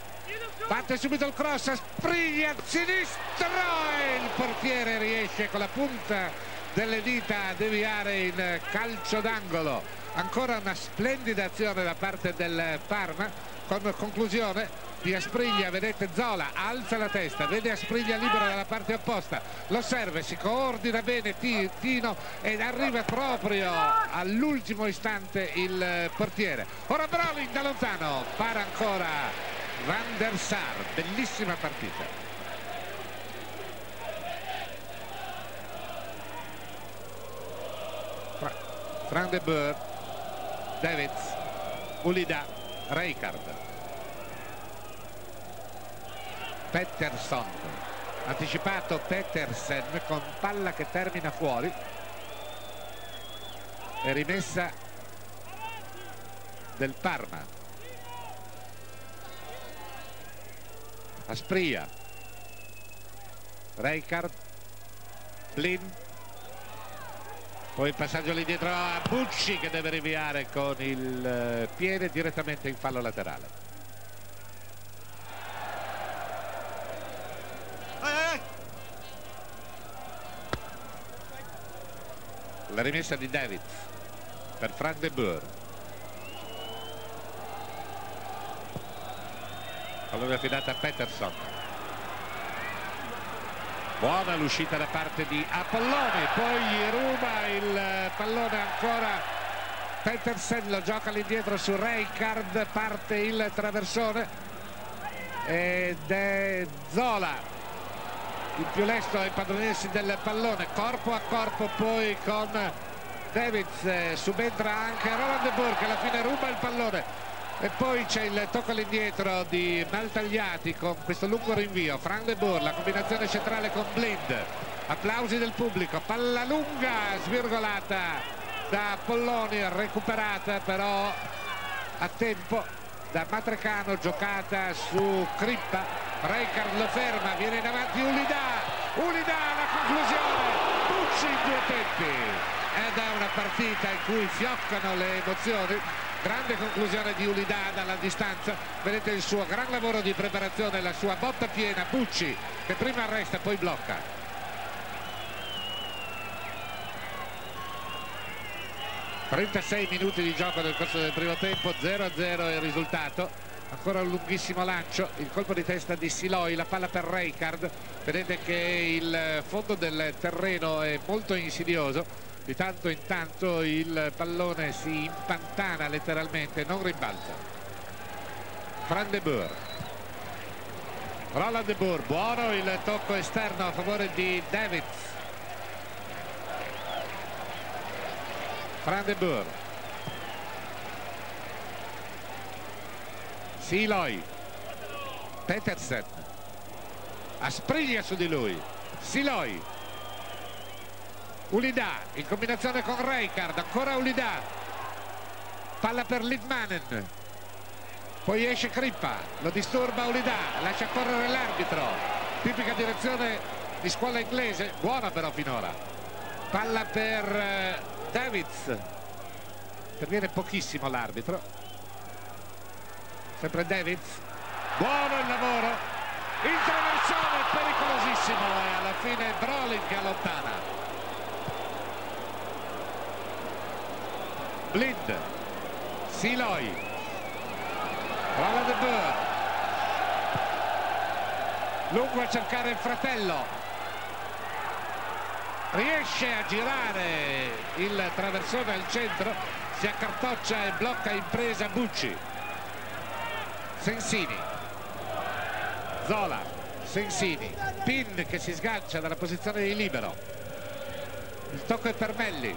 parte subito il cross, Asprilla a sinistra e il portiere riesce con la punta delle dita a deviare in calcio d'angolo. Ancora una splendida azione da parte del Parma, con conclusione di Asprilla. Vedete Zola alza la testa, vede Asprilla libero dalla parte opposta, lo serve, si coordina bene Tino ed arriva proprio all'ultimo istante il portiere. Ora Brolin da lontano, para ancora Van der Sar. Bellissima partita. Frank de Boer, Davids, Oulida, Rijkaard, Pettersson, anticipato Pettersson con palla che termina fuori e rimessa del Parma. Asprilla, Rijkaard, Blind, poi il passaggio lì dietro a Bucci, che deve rinviare con il piede direttamente in fallo laterale. La rimessa di Davids per Frank de Boer. Allora affidata a Pettersson. Buona l'uscita da parte di Apolloni, poi gli ruba il pallone ancora Pettersson, lo gioca all'indietro su Rijkaard, parte il traversone ed è Zola il più lesto a impadronirsi del pallone, corpo a corpo poi con Davids. Subentra anche Ronald de Boer, che alla fine ruba il pallone e poi c'è il tocco all'indietro di Maltagliati con questo lungo rinvio. Frank de Boer, la combinazione centrale con Blind, applausi del pubblico, palla lunga svirgolata da Apolloni, recuperata però a tempo da Matrecano, giocata su Crippa. Rijkaard lo ferma, viene in avanti Oulida alla conclusione, Bucci in due tempi, ed è una partita in cui fioccano le emozioni. Grande conclusione di Oulida dalla distanza, vedete il suo gran lavoro di preparazione, la sua botta piena. Bucci che prima arresta poi blocca. . 36 minuti di gioco nel corso del primo tempo, 0-0 il risultato. Ancora un lunghissimo lancio, il colpo di testa di Silooy, la palla per Rijkaard. Vedete che il fondo del terreno è molto insidioso, di tanto in tanto il pallone si impantana letteralmente, non rimbalza. Frank de Boer, Ronald de Boer, buono il tocco esterno a favore di Davids. Frank de Boer, Silooy, Pettersson, Asprilla su di lui, Silooy, Oulida in combinazione con Rijkaard, ancora Oulida, palla per Litmanen, poi esce Crippa, lo disturba Oulida, lascia correre l'arbitro, tipica direzione di scuola inglese, buona però finora. Palla per Davids, interviene pochissimo l'arbitro. Sempre Davids, buono il lavoro, il traversone pericolosissimo e alla fine Brolin che allontana. Blind, Silooy, Ronald de Boer, lungo a cercare il fratello, riesce a girare il traversone al centro, si accartoccia e blocca in presa Bucci. Sensini, Zola, Sensini, Pin che si sgancia dalla posizione di libero, il tocco è per Melli,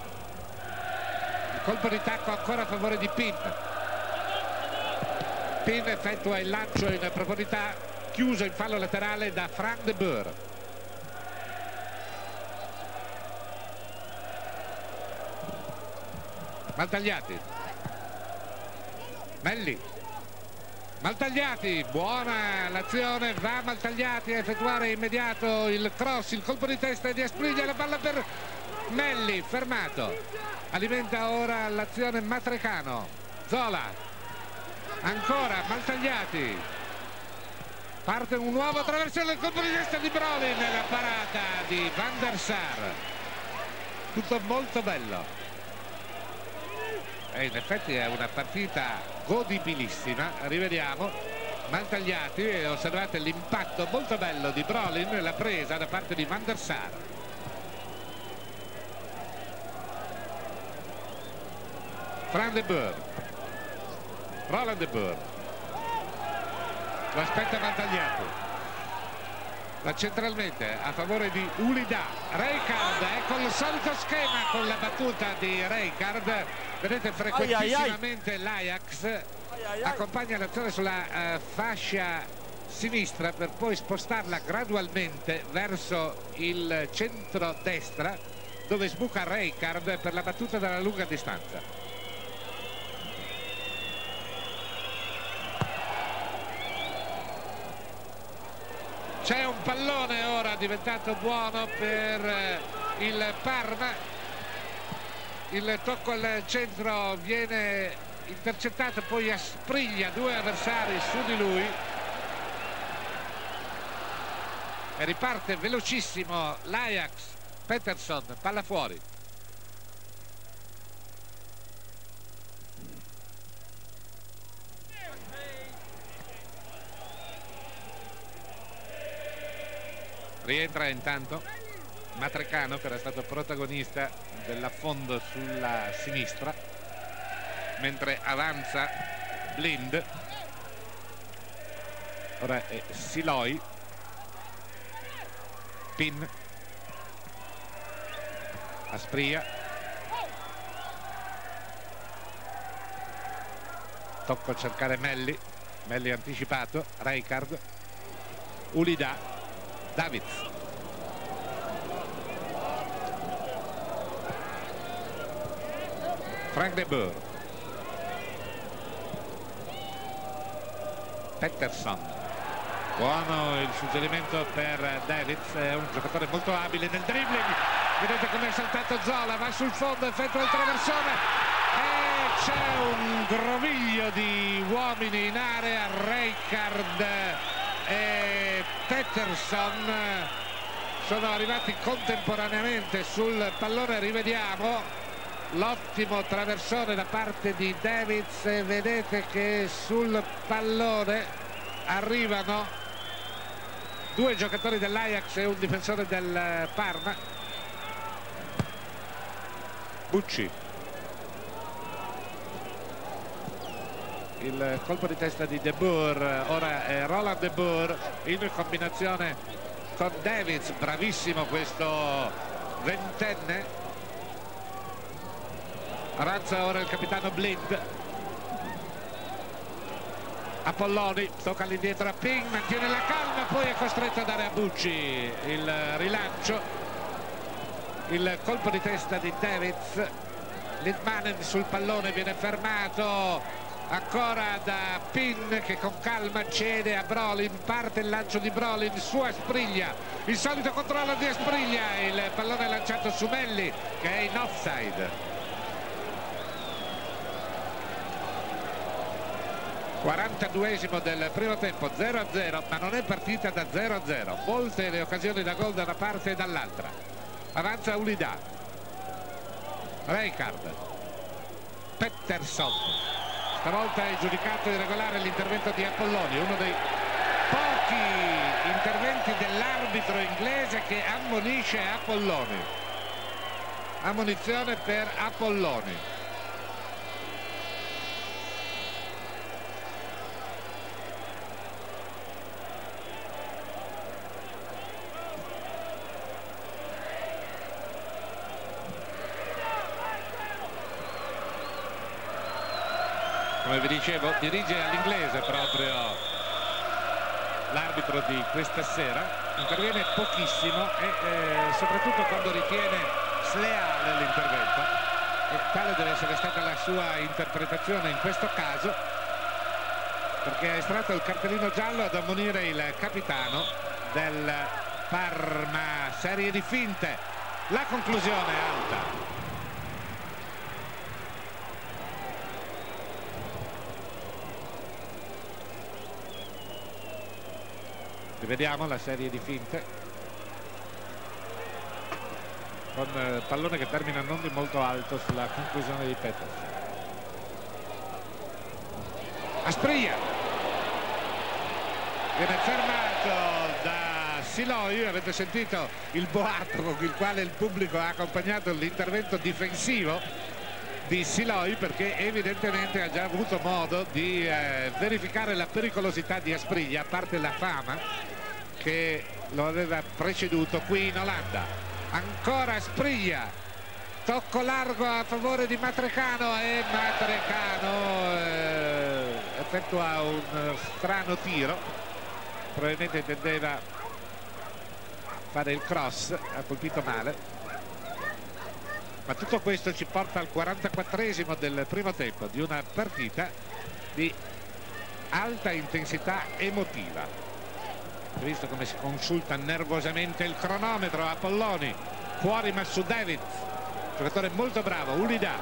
il colpo di tacco ancora a favore di Pin. Pin effettua il lancio in profondità chiuso in fallo laterale da Frank de Boer. Maltagliati, Melli, Maltagliati, buona l'azione, va Maltagliati a effettuare immediato il cross, il colpo di testa di Asprilla, la palla per Melli, fermato, alimenta ora l'azione Matrecano, Zola, ancora Maltagliati, parte un nuovo attraversone, il colpo di testa di Brolin, la parata di Van der Sar, tutto molto bello. E in effetti è una partita godibilissima, rivediamo Maltagliati e osservate l'impatto molto bello di Brolin e la presa da parte di Van der Sar. Frank de Boer, Ronald de Boer, lo aspetta Maltagliati, va centralmente a favore di Oulida. Rijkaard, è col solito schema con la battuta di Rijkaard. Vedete frequentissimamente l'Ajax accompagna l'azione sulla fascia sinistra per poi spostarla gradualmente verso il centro-destra, dove sbuca Rijkaard per la battuta dalla lunga distanza. C'è un pallone ora diventato buono per il Parma. Il tocco al centro viene intercettato, poi Asprilla due avversari su di lui e riparte velocissimo l'Ajax. Pettersson, palla fuori. Rientra intanto Matrecano, che era stato protagonista dell'affondo sulla sinistra, mentre avanza Blind. Ora è Silooy, Pin, Asprilla, tocco a cercare Melli, Melli anticipato, Rijkaard, Oulida, Davids, Frank de Boer, Pettersson, buono il suggerimento per Davids, è un giocatore molto abile nel dribbling, vedete come è saltato Zola, va sul fondo, effettua il traversone e c'è un groviglio di uomini in area, Rijkaard e Pettersson sono arrivati contemporaneamente sul pallone, rivediamo l'ottimo traversone da parte di Davids e vedete che sul pallone arrivano due giocatori dell'Ajax e un difensore del Parma. Bucci, il colpo di testa di De Boer, ora è Ronald de Boer in combinazione con Davids, bravissimo questo ventenne. Avanza ora il capitano Blind, Apolloni tocca all'indietro a Ping, mantiene la calma, poi è costretto a dare a Bucci il rilancio, il colpo di testa di Davids, Litmanen sul pallone viene fermato ancora da Pin che con calma cede a Brolin, parte il lancio di Brolin su Asprilla, il solito controllo di Asprilla, il pallone lanciato su Melli che è in offside. 42esimo del primo tempo, 0-0, ma non è partita da 0-0, molte le occasioni da gol da una parte e dall'altra. Avanza Oulida, Rijkaard, Pettersson, stavolta è giudicato irregolare l'intervento di Apolloni, uno dei pochi interventi dell'arbitro inglese che ammonisce Apolloni. Ammonizione per Apolloni. Come vi dicevo, dirige all'inglese proprio l'arbitro di questa sera, interviene pochissimo e soprattutto quando ritiene sleale l'intervento, e tale deve essere stata la sua interpretazione in questo caso, perché ha estratto il cartellino giallo ad ammonire il capitano del Parma. Serie di finte, la conclusione alta. Rivediamo la serie di finte con pallone che termina non di molto alto sulla conclusione di Pettersson. Asprilla viene fermato da Silooy. Avete sentito il boato con il quale il pubblico ha accompagnato l'intervento difensivo di Silooy, perché evidentemente ha già avuto modo di verificare la pericolosità di Asprilla, a parte la fama che lo aveva preceduto qui in Olanda. Ancora Asprilla, tocco largo a favore di Matrecano, e Matrecano effettua un strano tiro, probabilmente tendeva a fare il cross, ha colpito male. Ma tutto questo ci porta al 44esimo del primo tempo di una partita di alta intensità emotiva. Visto come si consulta nervosamente il cronometro. Apolloni fuori ma su Davids, giocatore molto bravo. Oulida,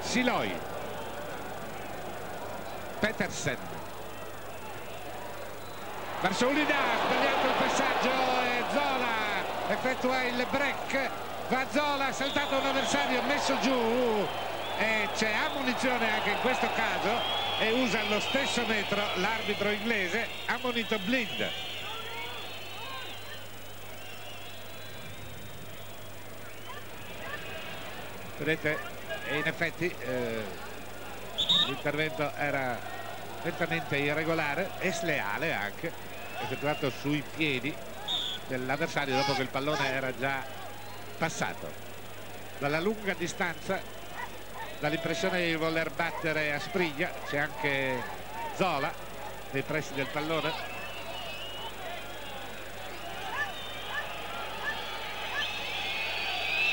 Silooy, Petersen verso Oulida, sbagliato il passaggio e Zola effettua il break. Va Zola, saltato un avversario, messo giù, e c'è ammonizione anche in questo caso, e usa lo stesso metro l'arbitro inglese. Ha ammonito Blind. Vedete, e in effetti l'intervento era nettamente irregolare e sleale anche, effettuato sui piedi dell'avversario dopo che il pallone era già passato. Dalla lunga distanza dà l'impressione di voler battere Asprilla. C'è anche Zola nei pressi del pallone.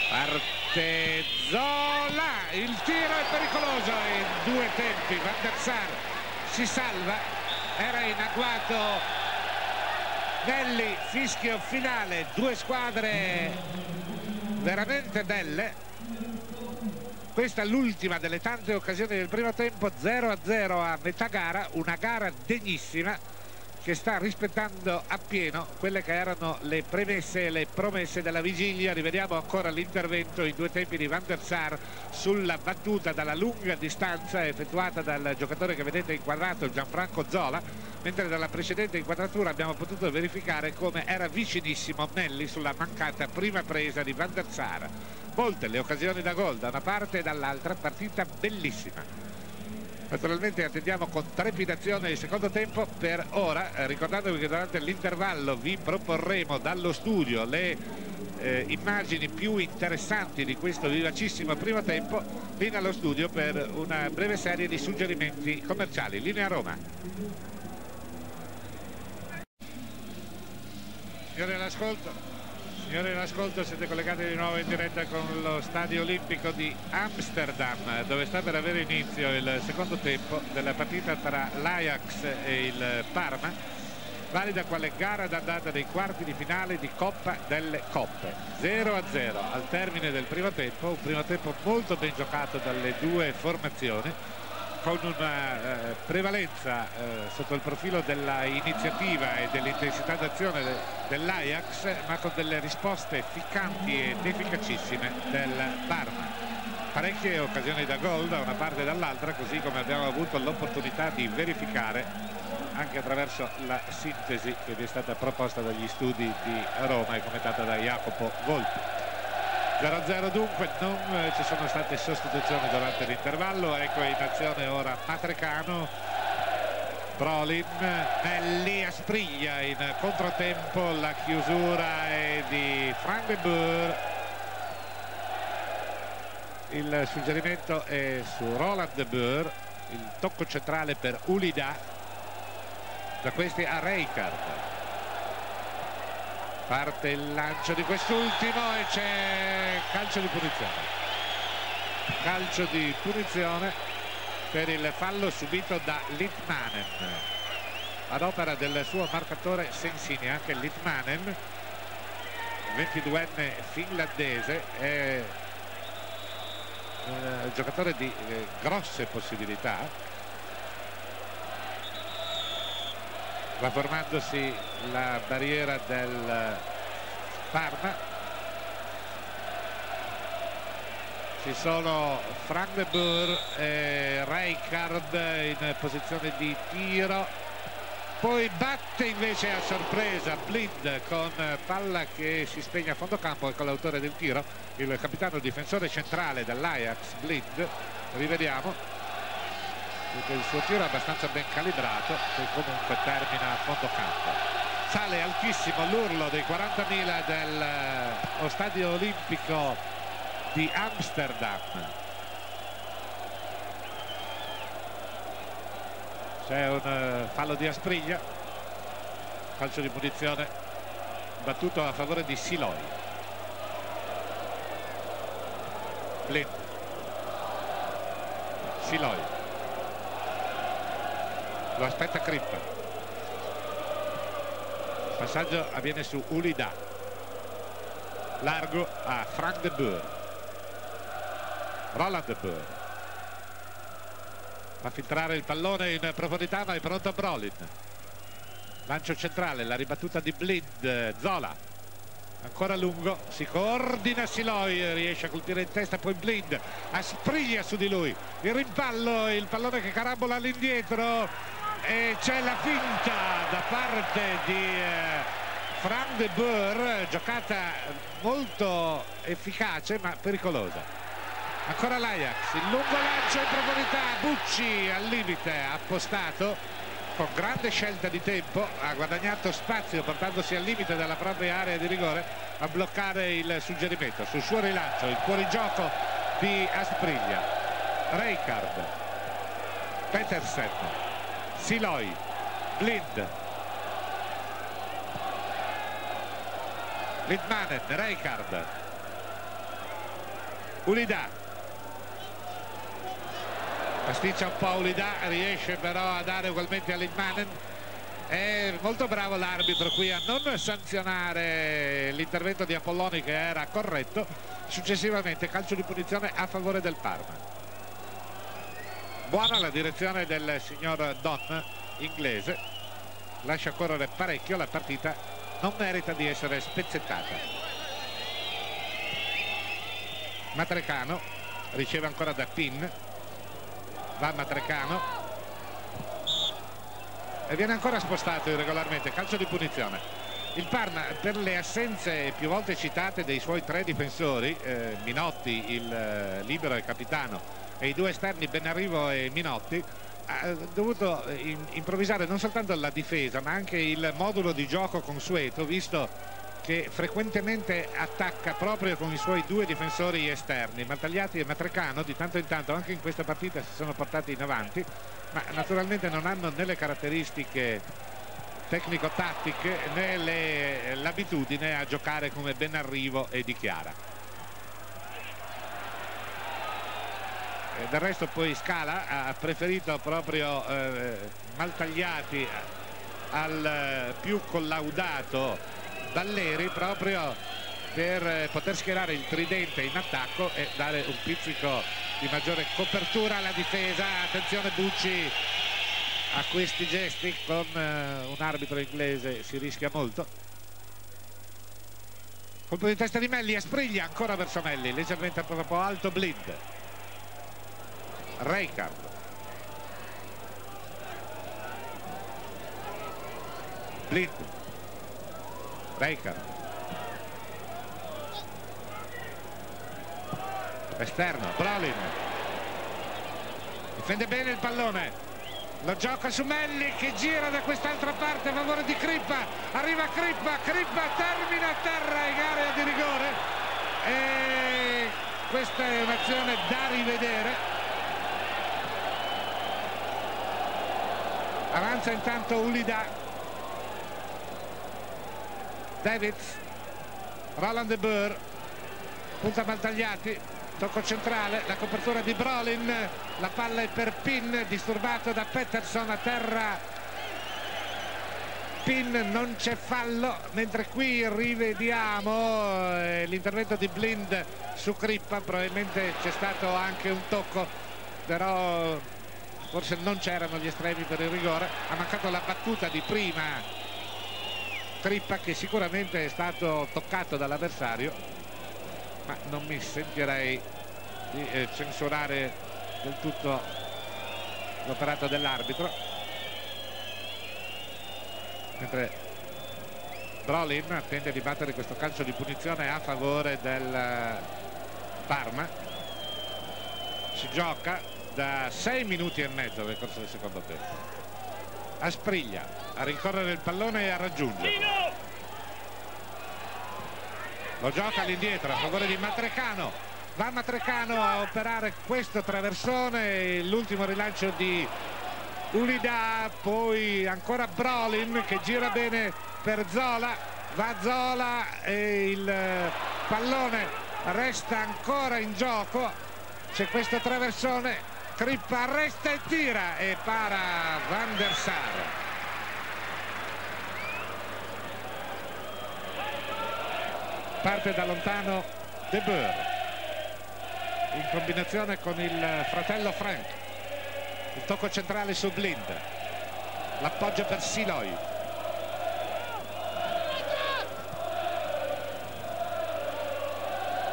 Parte Zola, il tiro è pericoloso in due tempi. Van der Sar si salva, era in agguato Melli. Fischio finale, due squadre veramente belle. Questa è l'ultima delle tante occasioni del primo tempo, 0-0 a metà gara, una gara degnissima che sta rispettando appieno quelle che erano le premesse e le promesse della vigilia. Rivediamo ancora l'intervento in due tempi di Van der Sar sulla battuta dalla lunga distanza effettuata dal giocatore che vedete inquadrato, Gianfranco Zola, mentre dalla precedente inquadratura abbiamo potuto verificare come era vicinissimo Melli sulla mancata prima presa di Van der Sar. Molte le occasioni da gol da una parte e dall'altra, partita bellissima. Naturalmente attendiamo con trepidazione il secondo tempo. Per ora ricordandovi che durante l'intervallo vi proporremo dallo studio le immagini più interessanti di questo vivacissimo primo tempo, lì allo studio per una breve serie di suggerimenti commerciali. Linea Roma. Signori all'ascolto, siete collegati di nuovo in diretta con lo stadio olimpico di Amsterdam, dove sta per avere inizio il secondo tempo della partita tra l'Ajax e il Parma, valida quale gara d'andata dei quarti di finale di Coppa delle Coppe. 0-0 al termine del primo tempo, un primo tempo molto ben giocato dalle due formazioni, con una prevalenza sotto il profilo dell'iniziativa e dell'intensità d'azione dell'Ajax, ma con delle risposte ficcanti ed efficacissime del Parma. Parecchie occasioni da gol da una parte e dall'altra, così come abbiamo avuto l'opportunità di verificare anche attraverso la sintesi che vi è stata proposta dagli studi di Roma e commentata da Jacopo Volpi. 0-0 dunque, non ci sono state sostituzioni durante l'intervallo. Ecco in azione ora Matrecano, Brolin, Melli, Asprilla in controtempo. La chiusura è di Frank de Boer. Il suggerimento è su Ronald de Boer, il tocco centrale per Oulida, da questi a Rijkaard. Parte il lancio di quest'ultimo e c'è calcio di punizione. Calcio di punizione per il fallo subito da Litmanen ad opera del suo marcatore Sensini. Anche Litmanen, 22enne finlandese, è un giocatore di grosse possibilità. Va formandosi la barriera del Parma. Ci sono Frank de Boer e Rijkaard in posizione di tiro, poi batte invece a sorpresa Blind con palla che si spegne a fondo campo. E con l'autore del tiro, il capitano difensore centrale dell'Ajax, Blind. Rivediamo che il suo tiro è abbastanza ben calibrato, che comunque termina a fondo campo. Sale altissimo l'urlo dei 40.000 dello stadio olimpico di Amsterdam. C'è un fallo di Asprilla, calcio di punizione battuto a favore di Silooy. Blind, Silooy, lo aspetta Crippa, il passaggio avviene su Oulida, largo a Frank de Boer. Ronald de Boer fa filtrare il pallone in profondità, ma è pronto Brolin, lancio centrale, la ribattuta di Blind, Zola ancora lungo, si coordina Silooy, riesce a colpire in testa, poi Blind, Asprilla su di lui, il rimpallo, il pallone che carambola all'indietro. E c'è la finta da parte di Frank de Boer, giocata molto efficace ma pericolosa. Ancora l'Ajax, il lungo lancio in profondità, Bucci al limite, appostato con grande scelta di tempo, ha guadagnato spazio portandosi al limite della propria area di rigore a bloccare il suggerimento. Sul suo rilancio il fuorigioco di Asprilla, Rijkaard, Pettersson, Silooy, Blind, Litmanen, Rijkaard, Oulida. Pasticcia un po' Oulida, riesce però a dare ugualmente a Litmanen. È molto bravo l'arbitro qui a non sanzionare l'intervento di Apolloni, che era corretto. Successivamente calcio di punizione a favore del Parma. Buona la direzione del signor Don inglese, lascia correre parecchio, la partita non merita di essere spezzettata. Matrecano riceve ancora da Pin, va Matrecano e viene ancora spostato irregolarmente, calcio di punizione. Il Parma, per le assenze più volte citate dei suoi tre difensori, Minotti il libero e capitano, e i due esterni Benarrivo e Minotti, ha dovuto improvvisare non soltanto la difesa ma anche il modulo di gioco consueto, visto che frequentemente attacca proprio con i suoi due difensori esterni. Maltagliati e Matrecano di tanto in tanto anche in questa partita si sono portati in avanti, ma naturalmente non hanno né le caratteristiche tecnico-tattiche né l'abitudine a giocare come Benarrivo e Di Chiara. Del resto poi Scala ha preferito proprio Maltagliati al più collaudato Balleri, proprio per poter schierare il tridente in attacco e dare un pizzico di maggiore copertura alla difesa. Attenzione Bucci a questi gesti, con un arbitro inglese si rischia molto. Colpo di testa di Melli, Asprilla ancora verso Melli, leggermente troppo alto Blind, Rijkaard, Blind, Rijkaard, esterno, Brolin difende bene il pallone, lo gioca su Melli che gira da quest'altra parte a favore di Crippa, arriva Crippa, Crippa termina a terra in area di rigore e questa è un'azione da rivedere. Avanza intanto Oulida, Davids, Ronald de Boer, punta Maltagliati, tocco centrale, la copertura di Brolin, la palla è per Pin, disturbato da Pettersson, a terra Pin, non c'è fallo, mentre qui rivediamo l'intervento di Blind su Crippa, probabilmente c'è stato anche un tocco, però forse non c'erano gli estremi per il rigore, ha mancato la battuta di prima Crippa, che sicuramente è stato toccato dall'avversario, ma non mi sentirei di censurare del tutto l'operato dell'arbitro, mentre Brolin tende di battere questo calcio di punizione a favore del Parma. Si gioca da 6 minuti e mezzo nel corso del secondo tempo. Asprilla a rincorrere il pallone e a raggiungerlo, lo gioca all'indietro a favore di Matrecano, va Matrecano a operare questo traversone, l'ultimo rilancio di Oulida, poi ancora Brolin che gira bene per Zola, va Zola e il pallone resta ancora in gioco, c'è questo traversone, Crippa resta e tira e para van der Sar. Parte da lontano De Boer in combinazione con il fratello Frank, il tocco centrale su Blind, l'appoggio per Silooy,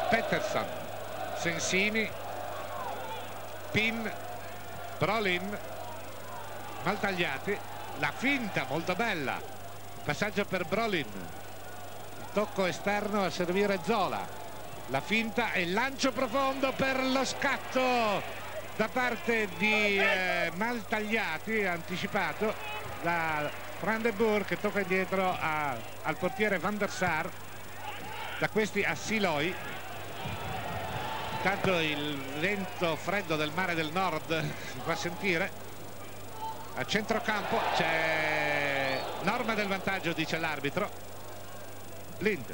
Pettersson, Sensini, Pin, Brolin, Maltagliati, la finta molto bella, passaggio per Brolin, il tocco esterno a servire Zola, la finta e lancio profondo per lo scatto da parte di Maltagliati, anticipato da Frank de Boer che tocca indietro al portiere van der Sar, da questi a Silooy. Intanto il vento freddo del mare del nord si fa sentire. A centrocampo c'è norma del vantaggio, dice l'arbitro. Blind,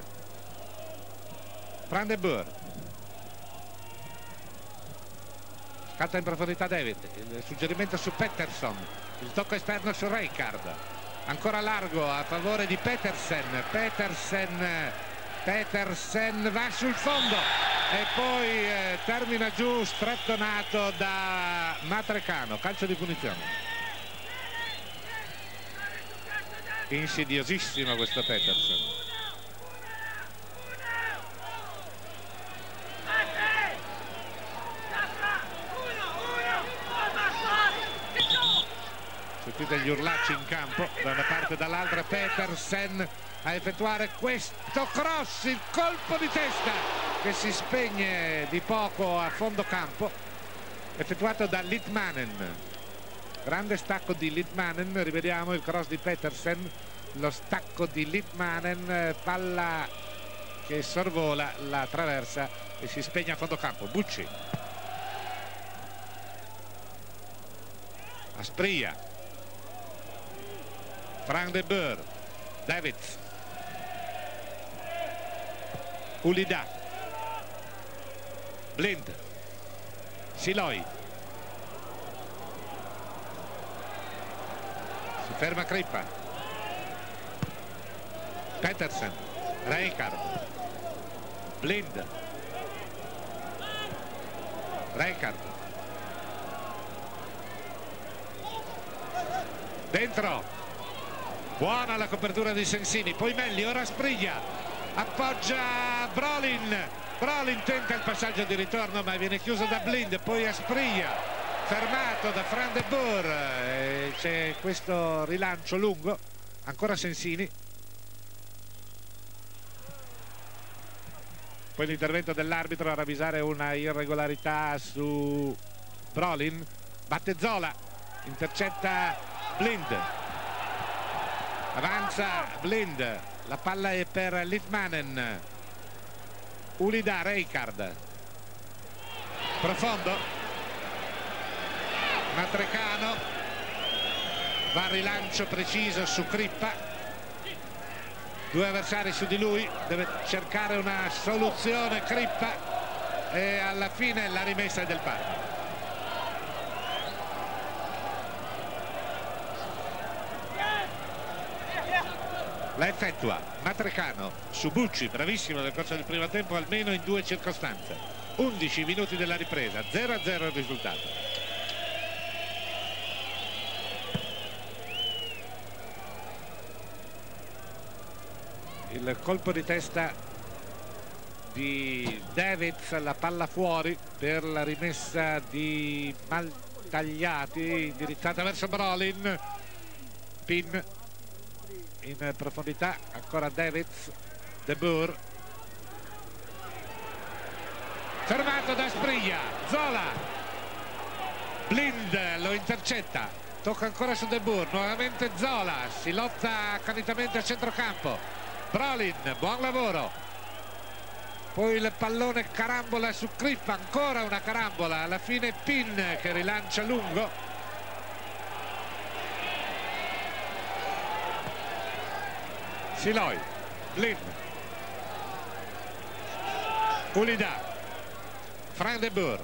Frank de Boer, scatta in profondità David, il suggerimento su Pettersson, il tocco esterno su Rijkaard, ancora largo a favore di Petersen, Petersen va sul fondo e poi termina giù strattonato da Matrecano, calcio di punizione. Insidiosissimo questo Pettersson, sentite gli urlacci in campo da una parte e dall'altra. Pettersson a effettuare questo cross, il colpo di testa che si spegne di poco a fondo campo, effettuato da Litmanen, grande stacco di Litmanen, rivediamo il cross di Pettersson, lo stacco di Litmanen, palla che sorvola la traversa e si spegne a fondo campo. Bucci, Asprilla, Frank de Boer, Davids, Oulida, Blind, Silooy, si ferma Crippa, Pettersson, Rijkaard, Blind, Rijkaard, dentro, buona la copertura di Sensini, poi Melli, ora Asprilla, appoggia Brolin, Brolin tenta il passaggio di ritorno ma viene chiuso da Blind, poi Asprilla, fermato da Frank de Boer, c'è questo rilancio lungo, ancora Sensini, poi l'intervento dell'arbitro a ravvisare una irregolarità su Brolin, batte Zola, intercetta Blind, avanza Blind, la palla è per Litmanen, Oulida, Rijkaard, profondo, Matrecano, va al rilancio preciso su Crippa, due avversari su di lui, deve cercare una soluzione Crippa e alla fine la rimessa del Parma. La effettua Matrecano su Bucci, bravissimo nel corso del primo tempo almeno in due circostanze. 11 minuti della ripresa, 0-0 il risultato. Il colpo di testa di Davids, la palla fuori per la rimessa di Maltagliati, indirizzata verso Brolin, Pin in profondità, ancora Davids, De Boer, fermato da Asprilla, Zola, Blind lo intercetta, tocca ancora su De Boer, nuovamente Zola, si lotta accanitamente a centrocampo, Brolin, buon lavoro, poi il pallone carambola su Crippa, ancora una carambola, alla fine Pin che rilancia lungo, Silooy, Blind, Oulida, Frank de Boer,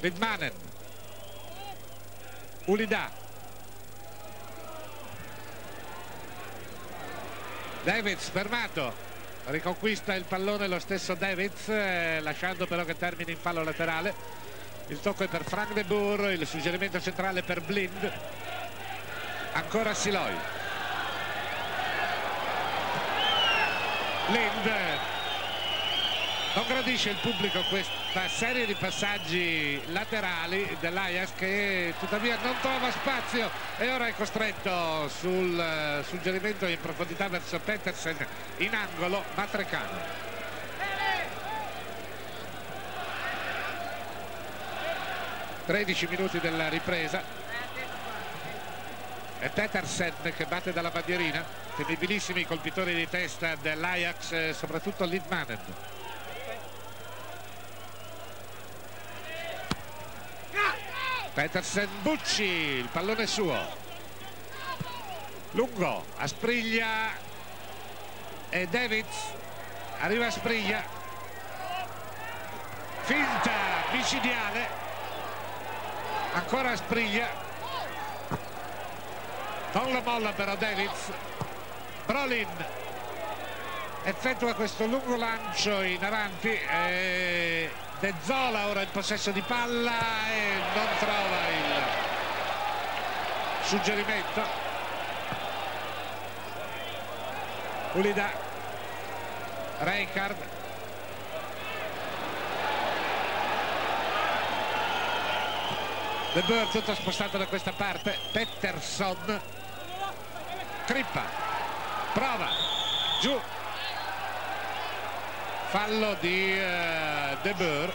Litmanen, Oulida, Davids fermato, riconquista il pallone lo stesso Davids, lasciando però che termini in fallo laterale. Il tocco è per Frank de Boer, il suggerimento centrale per Blind, ancora Silooy, Blind, non gradisce il pubblico questa serie di passaggi laterali dell'Ajax che tuttavia non trova spazio e ora è costretto sul suggerimento in profondità verso Petersen, in angolo Matrecano. (13 minuti della ripresa e Petersen che batte dalla bandierina, temibilissimi colpitori di testa dell'Ajax, soprattutto Litmanen. Petersen, Bucci, il pallone suo, lungo, Asprilla e Davids, arriva Asprilla, finta, micidiale, ancora Asprilla, non la molla però Davids, Brolin effettua questo lungo lancio in avanti e De Zola ora in possesso di palla e non trova il suggerimento. Oulida, Rijkaard, De Boer tutto spostato da questa parte, Pettersson, Crippa, prova, giù, fallo di De Boer.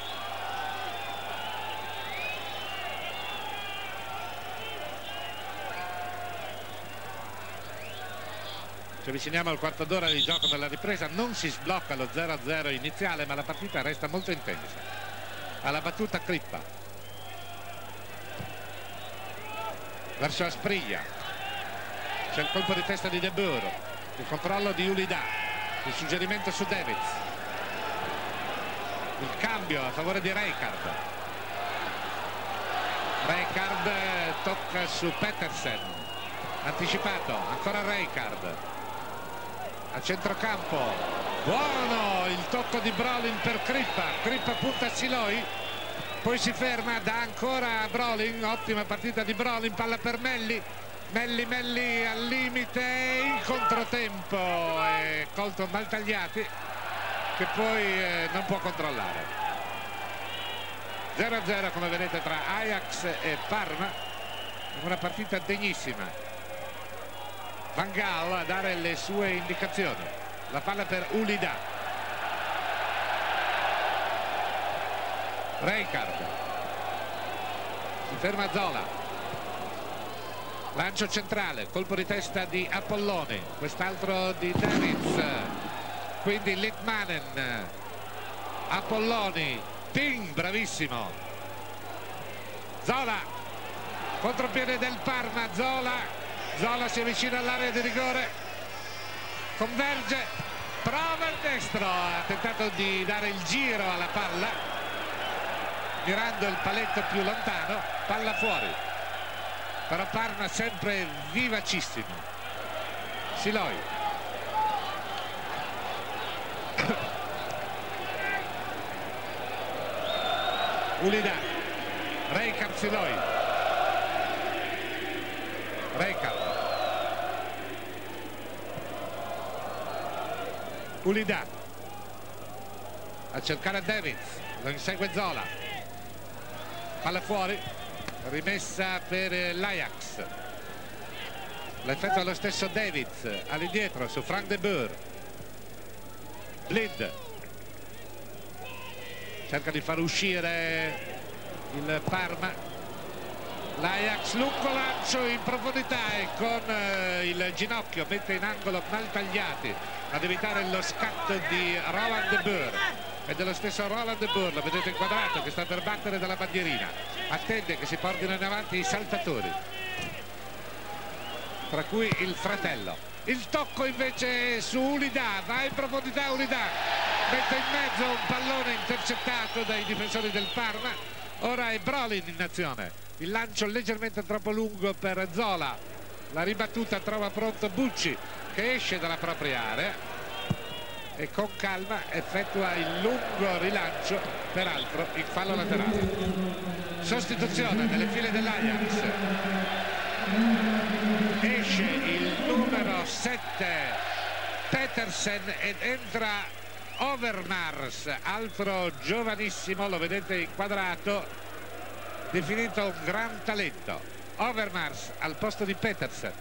Ci avviciniamo al quarto d'ora di gioco della ripresa, non si sblocca lo 0-0 iniziale ma la partita resta molto intensa. Alla battuta Crippa verso Asprilla, c'è il colpo di testa di De Boer, il controllo di Oulida, il suggerimento su Davids, il cambio a favore di Rijkaard, Rijkaard tocca su Petersen, anticipato, ancora Rijkaard a centrocampo, buono il tocco di Brolin per Crippa, Crippa punta a Silooy, poi si ferma, dà ancora a Brolin, ottima partita di Brolin, palla per Melli, Melli al limite, in controtempo è colto Maltagliati che poi non può controllare. 0-0 come vedete tra Ajax e Parma, una partita degnissima. Van Gaal a dare le sue indicazioni. La palla per Oulida. Rijkaard. Si ferma Zola. Lancio centrale, colpo di testa di Apolloni, quest'altro di Davids. Quindi Litmanen, Apolloni, Pin, bravissimo. Zola, contropiede del Parma, Zola si avvicina all'area di rigore, converge, prova il destro, ha tentato di dare il giro alla palla mirando il paletto più lontano, palla fuori, però Parma sempre vivacissimo. Silooy, Oulida, Rijkaard, Silooy, Rijkaard, Oulida a cercare Davids, lo insegue Zola, palla fuori, rimessa per l'Ajax, l'effetto è lo stesso. Davids all'indietro su Frank de Boer, Blind cerca di far uscire il Parma. L'Ajax, lungo lancio in profondità e con il ginocchio mette in angolo Maltagliati ad evitare lo scatto di Ronald de Boer, e dello stesso Ronald de Boer, lo vedete inquadrato, che sta per battere dalla bandierina, attende che si portino in avanti i saltatori, tra cui il fratello. Il tocco invece su Oulida, va in profondità Oulida, mette in mezzo un pallone intercettato dai difensori del Parma. Ora è Brolin in azione. Il lancio leggermente troppo lungo per Zola, la ribattuta trova pronto Bucci, che esce dalla propria area e con calma effettua il lungo rilancio, peraltro in fallo laterale. Sostituzione nelle file dell'Ajax, esce il numero 7 Petersen ed entra Overmars, altro giovanissimo, lo vedete inquadrato, definito un gran talento. Overmars al posto di Petersen.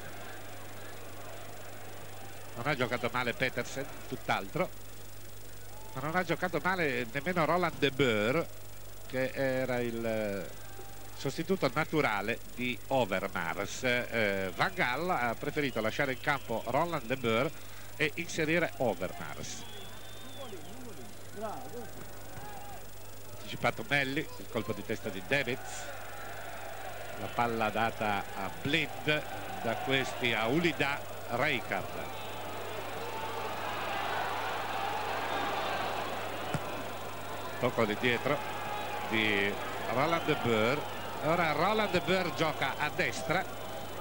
Non ha giocato male Petersen, tutt'altro, ma non ha giocato male nemmeno Ronald de Boer, che era il sostituto naturale di Overmars. Van Gaal ha preferito lasciare in campo Ronald de Boer e inserire Overmars. Anticipato Melli, il colpo di testa di Davids, la palla data a Blind, da questi a Oulida, Rijkaard, tocco di dietro di Ronald de Boer. Ora Ronald de Boer gioca a destra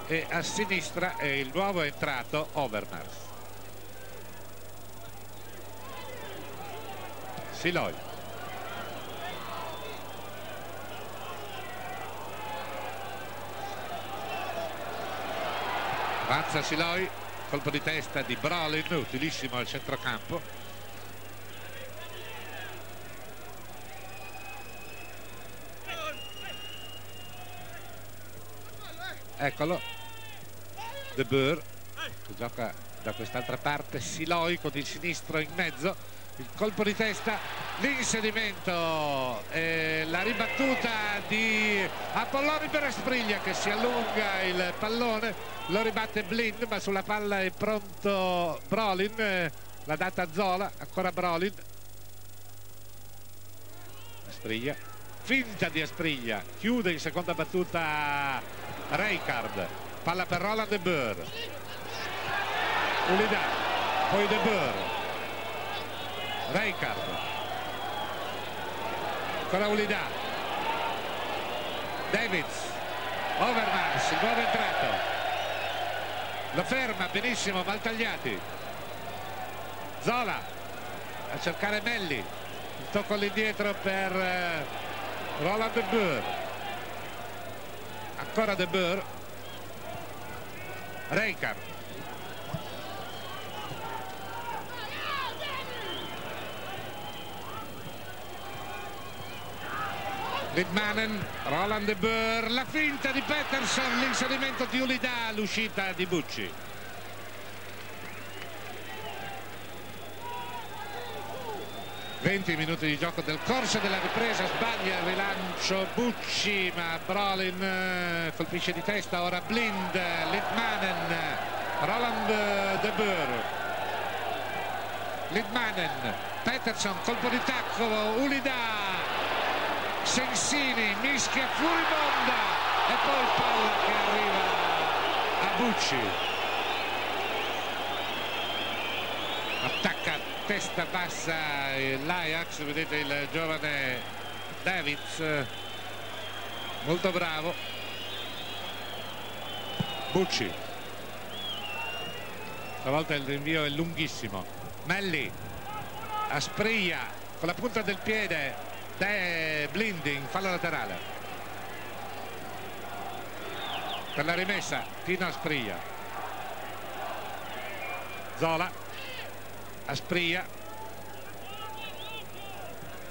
e a sinistra è il nuovo entrato Overmars. Silooy, avanza Silooy, colpo di testa di Brolin, utilissimo al centrocampo. Eccolo de Boer, che gioca da quest'altra parte. Silooy con il sinistro in mezzo, il colpo di testa, l'inserimento e la ribattuta di Apolloni per Asprilla, che si allunga il pallone, lo ribatte Blind, ma sulla palla è pronto Brolin, l'ha data Zola, ancora Brolin, Asprilla, finta di Asprilla, chiude in seconda battuta Rijkaard, palla per Ronald de Boer, Oulida, poi de Boer, Rijkaard, ancora Oulida, Davids, Overmars, il nuovo entrato, lo ferma benissimo Maltagliati. Zola a cercare Melli, il tocco all'indietro per Ronald de Boer, ancora de Boer, Rijkaard, Litmanen, Ronald de Boer, la finta di Petersen, l'inserimento di Oulida, l'uscita di Bucci. 20 minuti di gioco del corso della ripresa. Sbaglia il rilancio Bucci, ma Brolin colpisce di testa. Ora Blind, Litmanen, Ronald de Boer, Litmanen, Pettersson, colpo di tacco, Oulida, Sensini, mischia furibonda e poi palla che arriva a Bucci. Attacca testa bassa l'Ajax, vedete il giovane Davids, molto bravo. Bucci, stavolta il rinvio è lunghissimo. Melli, Asprilla con la punta del piede. Blinding, fallo laterale per la rimessa. Pino, Asprilla, Zola, Asprilla,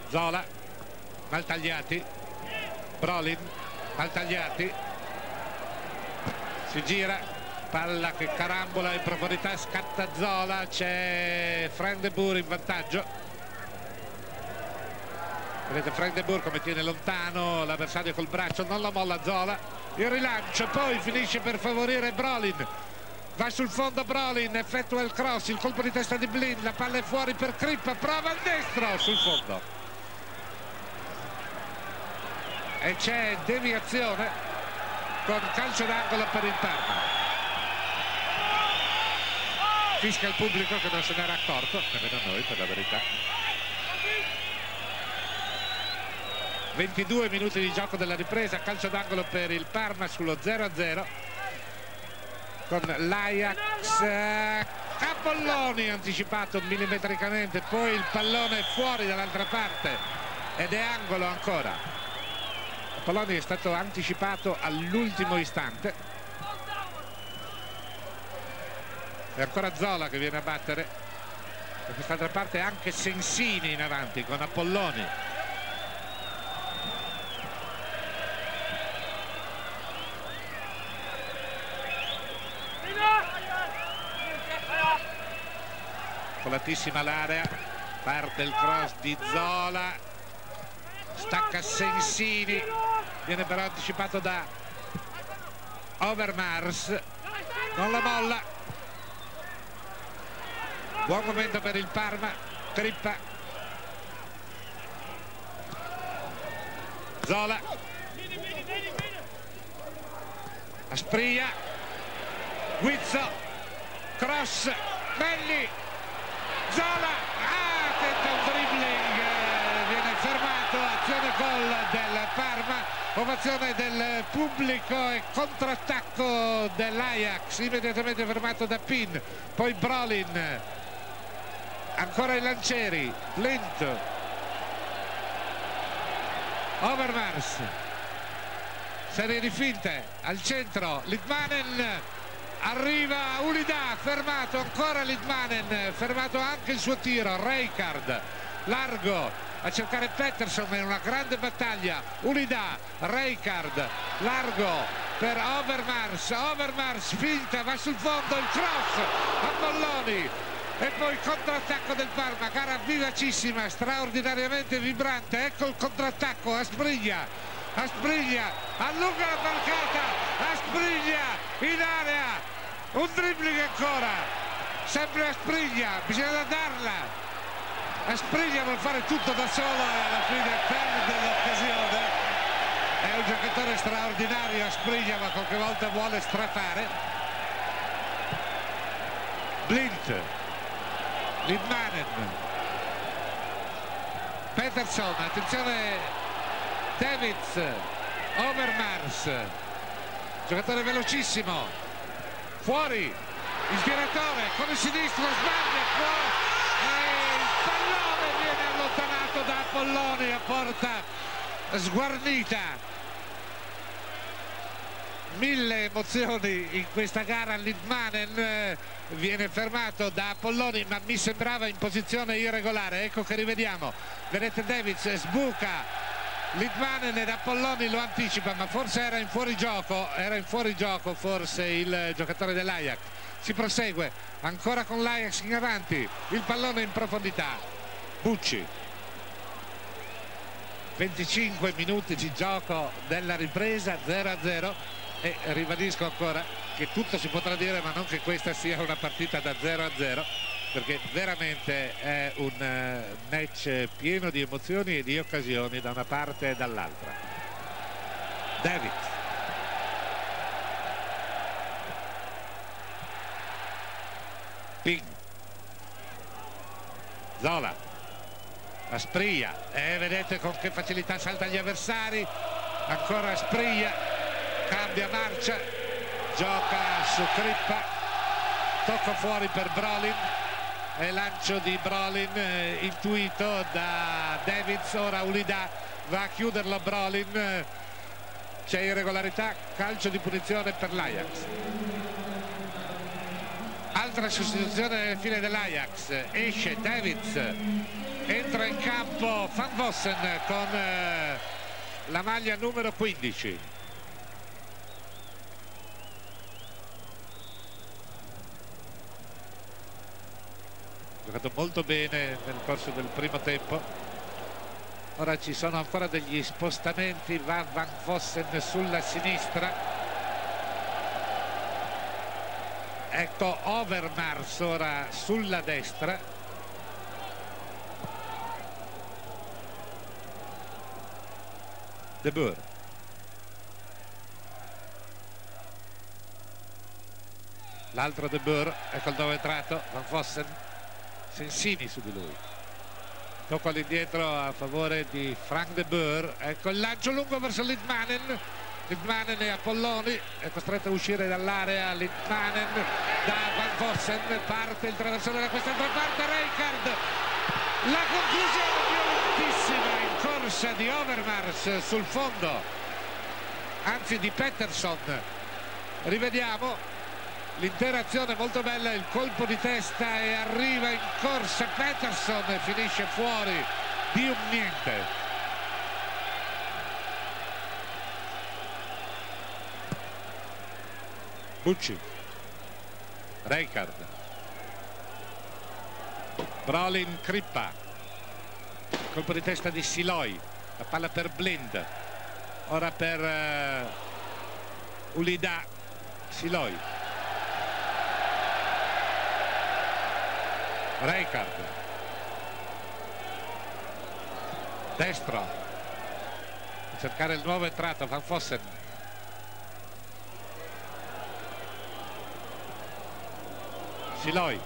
Zola, Maltagliati, Brolin, Maltagliati, si gira, palla che carambola in profondità, scatta Zola, c'è Frank de Boer in vantaggio. Vedete Frank de Boer come tiene lontano l'avversario col braccio, non la molla Zola, il rilancio poi finisce per favorire Brolin, va sul fondo Brolin, effettua il cross, il colpo di testa di Blind, la palla è fuori per Crippa, prova il destro sul fondo e c'è deviazione con calcio d'angolo per il Parma. Fischia il pubblico che non se n'era accorto, nemmeno noi per la verità. 22 minuti di gioco della ripresa, calcio d'angolo per il Parma sullo 0-0 con l'Ajax. Apolloni anticipato millimetricamente, poi il pallone è fuori dall'altra parte ed è angolo ancora. Apolloni è stato anticipato all'ultimo istante e ancora Zola che viene a battere, da quest'altra parte anche Sensini in avanti con Apolloni. Colatissima l'area, parte il cross di Zola, stacca Sensini, viene però anticipato da Overmars, non la molla. Buon momento per il Parma. Crippa, Zola, Asprilla, Guizzo, cross, Melli, Zola, tenta un dribbling, viene fermato, azione gol del Parma, ovazione del pubblico e contrattacco dell'Ajax, immediatamente fermato da Pin, poi Brolin, ancora i lancieri, Blind, Overmars, serie di finte, al centro Litmanen, arriva Oulida, fermato ancora Litmanen, fermato anche il suo tiro. Rijkaard largo a cercare Pettersson in una grande battaglia. Oulida, Rijkaard largo per Overmars, Overmars finta, va sul fondo, il cross Apolloni e poi contrattacco del Parma, gara vivacissima, straordinariamente vibrante. Ecco il contrattacco, Asprilla, Asprilla allunga la palcata, Asprilla in area, un dribbling ancora, sempre Asprilla, bisogna darla, Asprilla vuol fare tutto da solo e alla fine perde l'occasione. È un giocatore straordinario Asprilla, ma qualche volta vuole strafare. Blind, Litmanen, Pettersson, attenzione Davids, Overmars, giocatore velocissimo, fuori il tiratore con il sinistro, sbaglia e il pallone viene allontanato da Apolloni a porta sguarnita. Mille emozioni in questa gara. Litmanen viene fermato da Apolloni, ma mi sembrava in posizione irregolare, ecco che rivediamo, vedete Davids sbuca Litmanen ed Apolloni lo anticipa, ma forse era in fuorigioco forse il giocatore dell'Ajax. Si prosegue ancora con l'Ajax in avanti, il pallone in profondità, Bucci, 25 minuti di gioco della ripresa, 0-0, e ribadisco ancora che tutto si potrà dire, ma non che questa sia una partita da 0-0, perché veramente è un match pieno di emozioni e di occasioni da una parte e dall'altra. Davids. Pin. Zola. Asprilla, e vedete con che facilità salta gli avversari. Ancora Asprilla, cambia marcia, gioca su Crippa, tocca fuori per Brolin, e lancio di Brolin intuito da Davids. Ora Oulida va a chiuderlo, Brolin, c'è irregolarità, calcio di punizione per l'Ajax. Altra sostituzione nel fine dell'Ajax, esce Davids. Entra in campo Van Vossen con la maglia numero 15. Ha giocato molto bene nel corso del primo tempo. Ora ci sono ancora degli spostamenti, va Van Vossen sulla sinistra. Ecco Overmars ora sulla destra. De Boer. L'altro De Boer, ecco il nuovo entrato, Van Vossen. Sensini su di lui. Tocco all'indietro a favore di Frank De Boer. Ecco il lancio lungo verso Litmanen. Litmanen e Apolloni. È costretto a uscire dall'area Litmanen da Van Vossen. Parte il traversone da quest'altra parte, Rijkaard. La conclusione violentissima in corsa di Overmars sul fondo, anzi di Pettersson. Rivediamo l'interazione molto bella, il colpo di testa, e arriva in corsa Pettersson e finisce fuori di un niente. Bucci, Rijkaard, Brolin, Crippa. Colpo di testa di Silooy, la palla per Blind, ora per Oulida. Silooy, Rijkaard, destro a cercare il nuovo entrato Van Vossen. Silooy,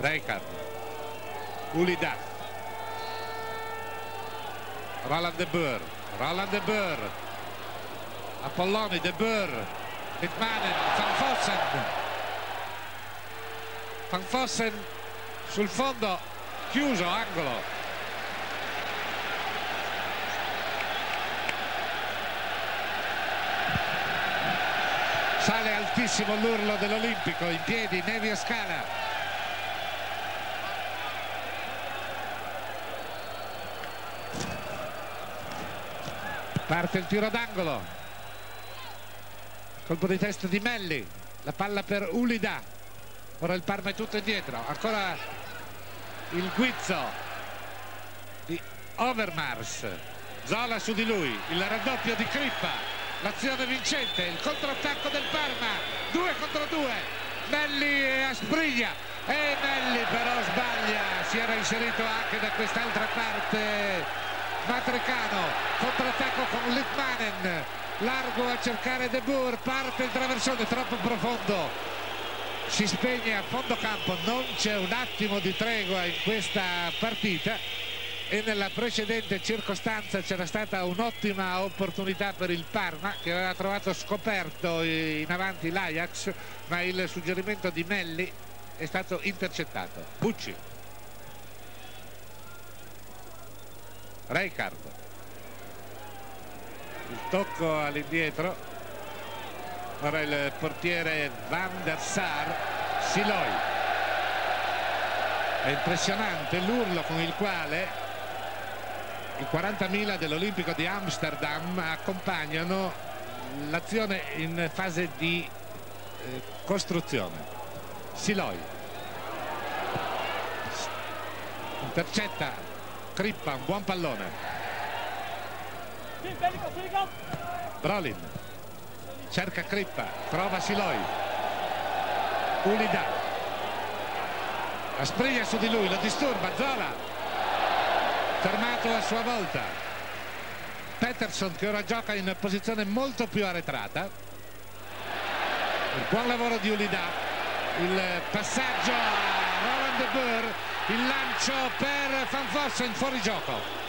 Rijkaard, Oulida, Ronald de Boer, Apolloni, de Boer, Litmanen, Van Vossen. Van Vossen sul fondo, chiuso, angolo. Sale altissimo l'urlo dell'Olimpico, in piedi, Nevi e Scala. Parte il tiro d'angolo, colpo di testa di Melli, la palla per Oulida. Ora il Parma è tutto indietro, ancora il guizzo di Overmars, Zola su di lui, il raddoppio di Crippa, l'azione vincente, il contrattacco del Parma, 2 contro 2, Melli e Asprilla, e Melli però sbaglia, si era inserito anche da quest'altra parte Matrecano. Contrattacco con Litmanen, largo a cercare De Boer, parte il traversone troppo profondo, si spegne a fondo campo. Non c'è un attimo di tregua in questa partita, e nella precedente circostanza c'era stata un'ottima opportunità per il Parma, che aveva trovato scoperto in avanti l'Ajax, ma il suggerimento di Melli è stato intercettato. Bucci, Rijkaard, il tocco all'indietro, ora il portiere Van der Sar. Silooy, è impressionante l'urlo con il quale i 40.000 dell'Olimpico di Amsterdam accompagnano l'azione in fase di costruzione. Silooy, intercetta Crippa, un buon pallone. Brolin cerca Crippa, trova Silooy. Oulida, Asprilla su di lui, lo disturba Zola, fermato a sua volta. Pettersson, che ora gioca in posizione molto più arretrata. Il buon lavoro di Oulida, il passaggio a Ronald de Boer, il lancio per Van Vossen, fuori gioco.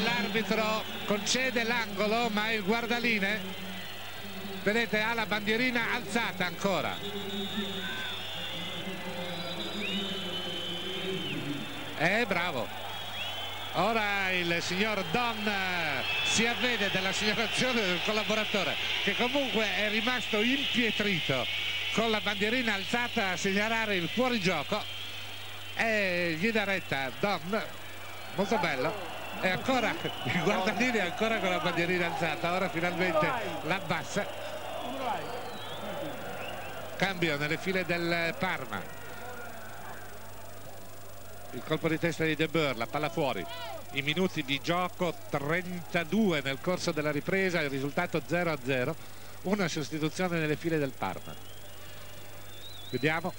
L'arbitro concede l'angolo, ma il guardaline, vedete, ha la bandierina alzata ancora. Bravo, ora il signor Don si avvede della segnalazione del collaboratore, che comunque è rimasto impietrito con la bandierina alzata a segnalare il fuorigioco, e gli dà retta Don, molto bello. E ancora il guardaline, ancora con la bandierina alzata, ora finalmente l'abbassa. Cambio nelle file del Parma, il colpo di testa di De Boer, la palla fuori. I minuti di gioco 32 nel corso della ripresa, il risultato 0-0, una sostituzione nelle file del Parma. Vediamo,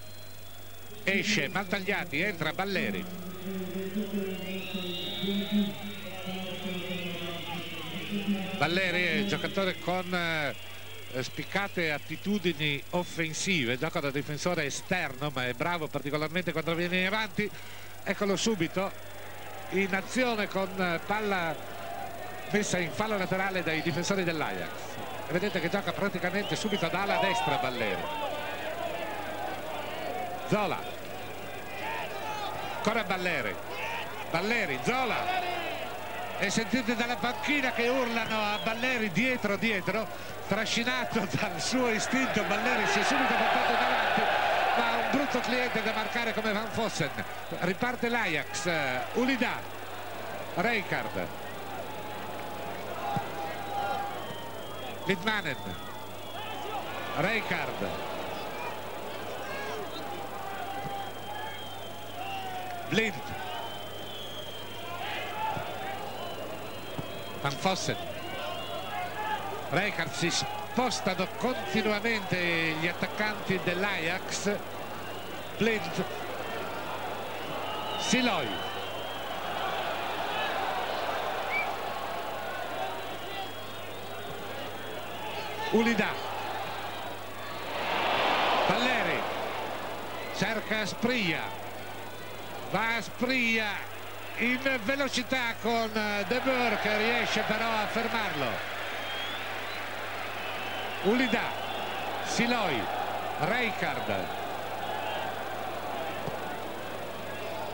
esce Maltagliati, entra Balleri è un giocatore con spiccate attitudini offensive, gioca da difensore esterno, ma è bravo particolarmente quando viene in avanti. Eccolo subito in azione con palla messa in fallo laterale dai difensori dell'Ajax. Vedete che gioca praticamente subito ad ala destra Balleri. Zola, ancora Balleri, Zola, e sentite dalla panchina che urlano a Balleri dietro, trascinato dal suo istinto. Balleri si è subito portato davanti, ma ha un brutto cliente da marcare come Van Vossen. Riparte l'Ajax, Oulida, Rijkaard, Litmanen, Blind, Van Vossen. Rijkaard, si spostano continuamente gli attaccanti dell'Ajax. Blind, Silooy, Oulida, Balleri, cerca Asprilla, va Asprilla in velocità con De Boer, che riesce però a fermarlo. Oulida, Silooy, Rijkaard,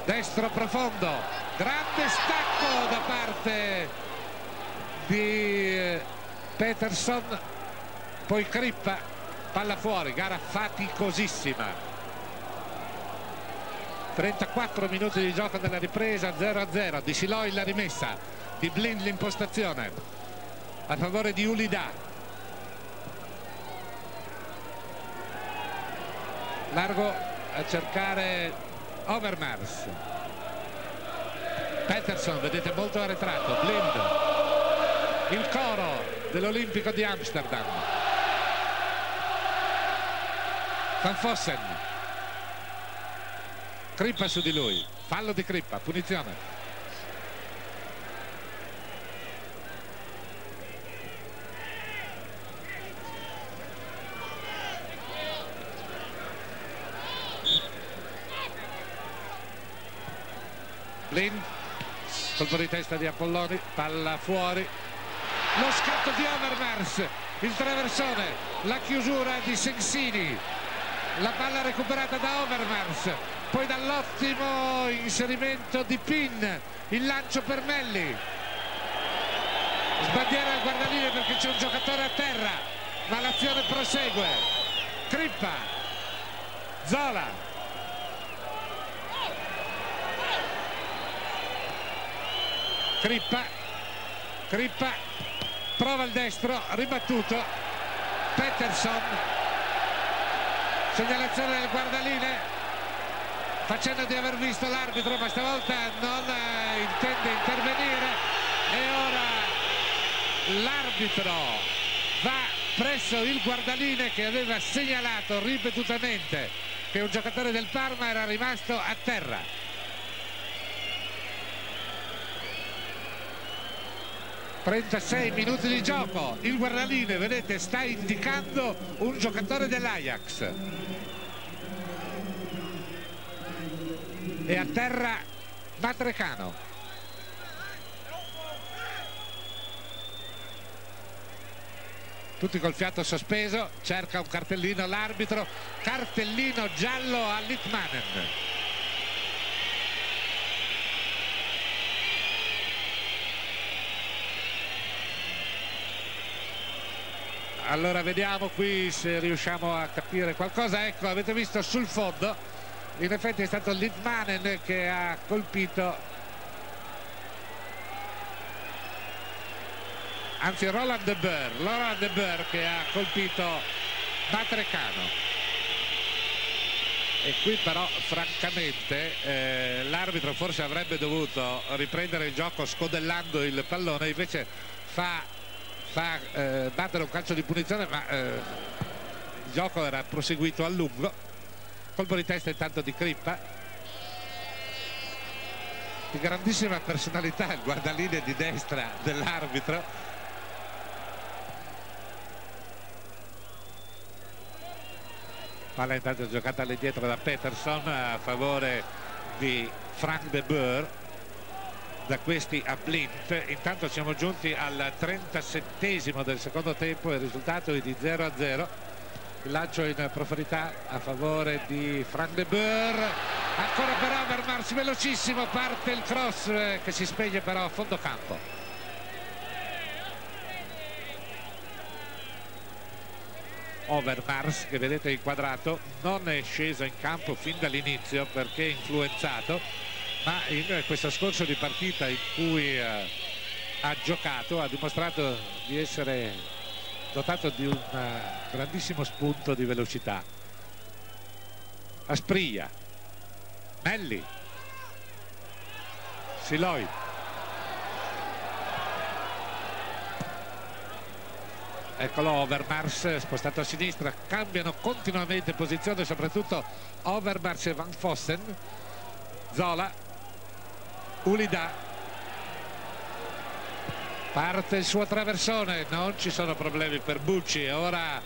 destro profondo, grande stacco da parte di Pettersson, poi Crippa, palla fuori. Gara faticosissima, 34 minuti di gioco della ripresa, 0-0. Di Silooy la rimessa, di Blind l'impostazione a favore di Oulida. Largo a cercare Overmars. Pettersson, vedete, molto arretrato. Blind, il coro dell'Olimpico di Amsterdam. Van Vossen, Crippa su di lui, fallo di Crippa, punizione. Blind, colpo di testa di Apolloni, palla fuori. Lo scatto di Overmars, il traversone, la chiusura di Sensini, la palla recuperata da Overmars, poi dall'ottimo inserimento di Pin, il lancio per Melli, sbandiera al guardaline perché c'è un giocatore a terra, ma l'azione prosegue. Crippa, Zola, Crippa prova il destro, ribattuto. Pettersson, segnalazione del guardalinee facendo di aver visto l'arbitro, ma stavolta non intende intervenire, e ora l'arbitro va presso il guardalinee che aveva segnalato ripetutamente che un giocatore del Parma era rimasto a terra. ...36 minuti di gioco, il guardalinee, vedete, sta indicando un giocatore dell'Ajax. E a terra Matrecano. Tutti col fiato sospeso, cerca un cartellino l'arbitro, cartellino giallo a Litmanen. Allora vediamo qui se riusciamo a capire qualcosa. Ecco, avete visto sul fondo, in effetti è stato Litmanen che ha colpito, anzi Ronald de Boer che ha colpito Matrecano. E qui però francamente l'arbitro forse avrebbe dovuto riprendere il gioco scodellando il pallone, invece fa battere un calcio di punizione, ma il gioco era proseguito a lungo. Colpo di testa intanto di Crippa, di grandissima personalità il guardalinee di destra dell'arbitro, palla intanto giocata all'indietro da Pettersson a favore di Frank de Boer, da questi a Blind. Intanto siamo giunti al 37esimo del secondo tempo, il risultato è di 0-0. Il lancio in profondità a favore di Frank de Boer, ancora per Overmars, velocissimo, parte il cross che si spegne però a fondo campo. Overmars, che vedete inquadrato, non è sceso in campo fin dall'inizio perché influenzato, ma in questo scorcio di partita in cui ha giocato ha dimostrato di essere dotato di un grandissimo spunto di velocità. Asprilla, Melli, Silooy, eccolo Overmars spostato a sinistra, cambiano continuamente posizione soprattutto Overmars e Van Vossen. Zola, Oulida, parte il suo traversone, non ci sono problemi per Bucci. Ora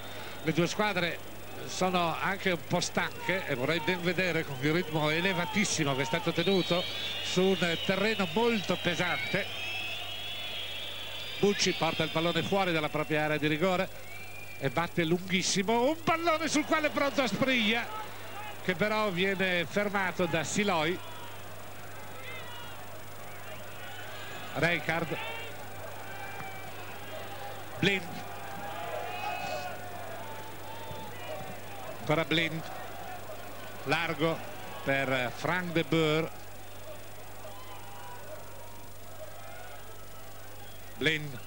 le due squadre sono anche un po' stanche e vorrei ben vedere con il ritmo elevatissimo che è stato tenuto su un terreno molto pesante. Bucci porta il pallone fuori dalla propria area di rigore e batte lunghissimo, un pallone sul quale è pronto Asprilla, che però viene fermato da Silooy. Rijkaard, Blind, ancora Blind, largo per Frank de Boer. Blind,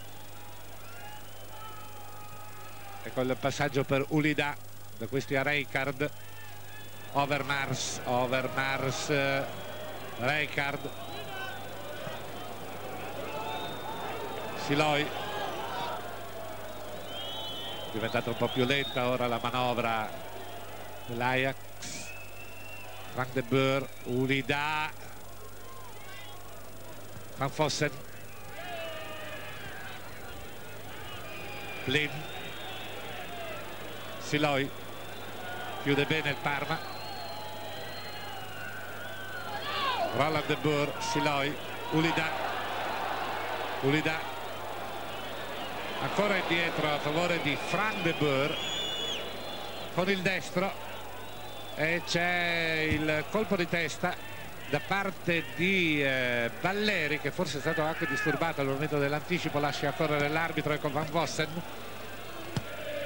e con il passaggio per Oulida, da questi a Rijkaard. Overmars, Rijkaard, Silooy, diventata un po' più lenta ora la manovra dell'Ajax. Frank de Boer, Oulida, Van Vossen, Blind, Silooy, chiude bene il Parma. Ronald de Boer, Silooy, Oulida, ancora indietro a favore di Frank de Boer con il destro, e c'è il colpo di testa da parte di Balleri, che forse è stato anche disturbato al momento dell'anticipo, lascia correre l'arbitro. E con Van Vossen,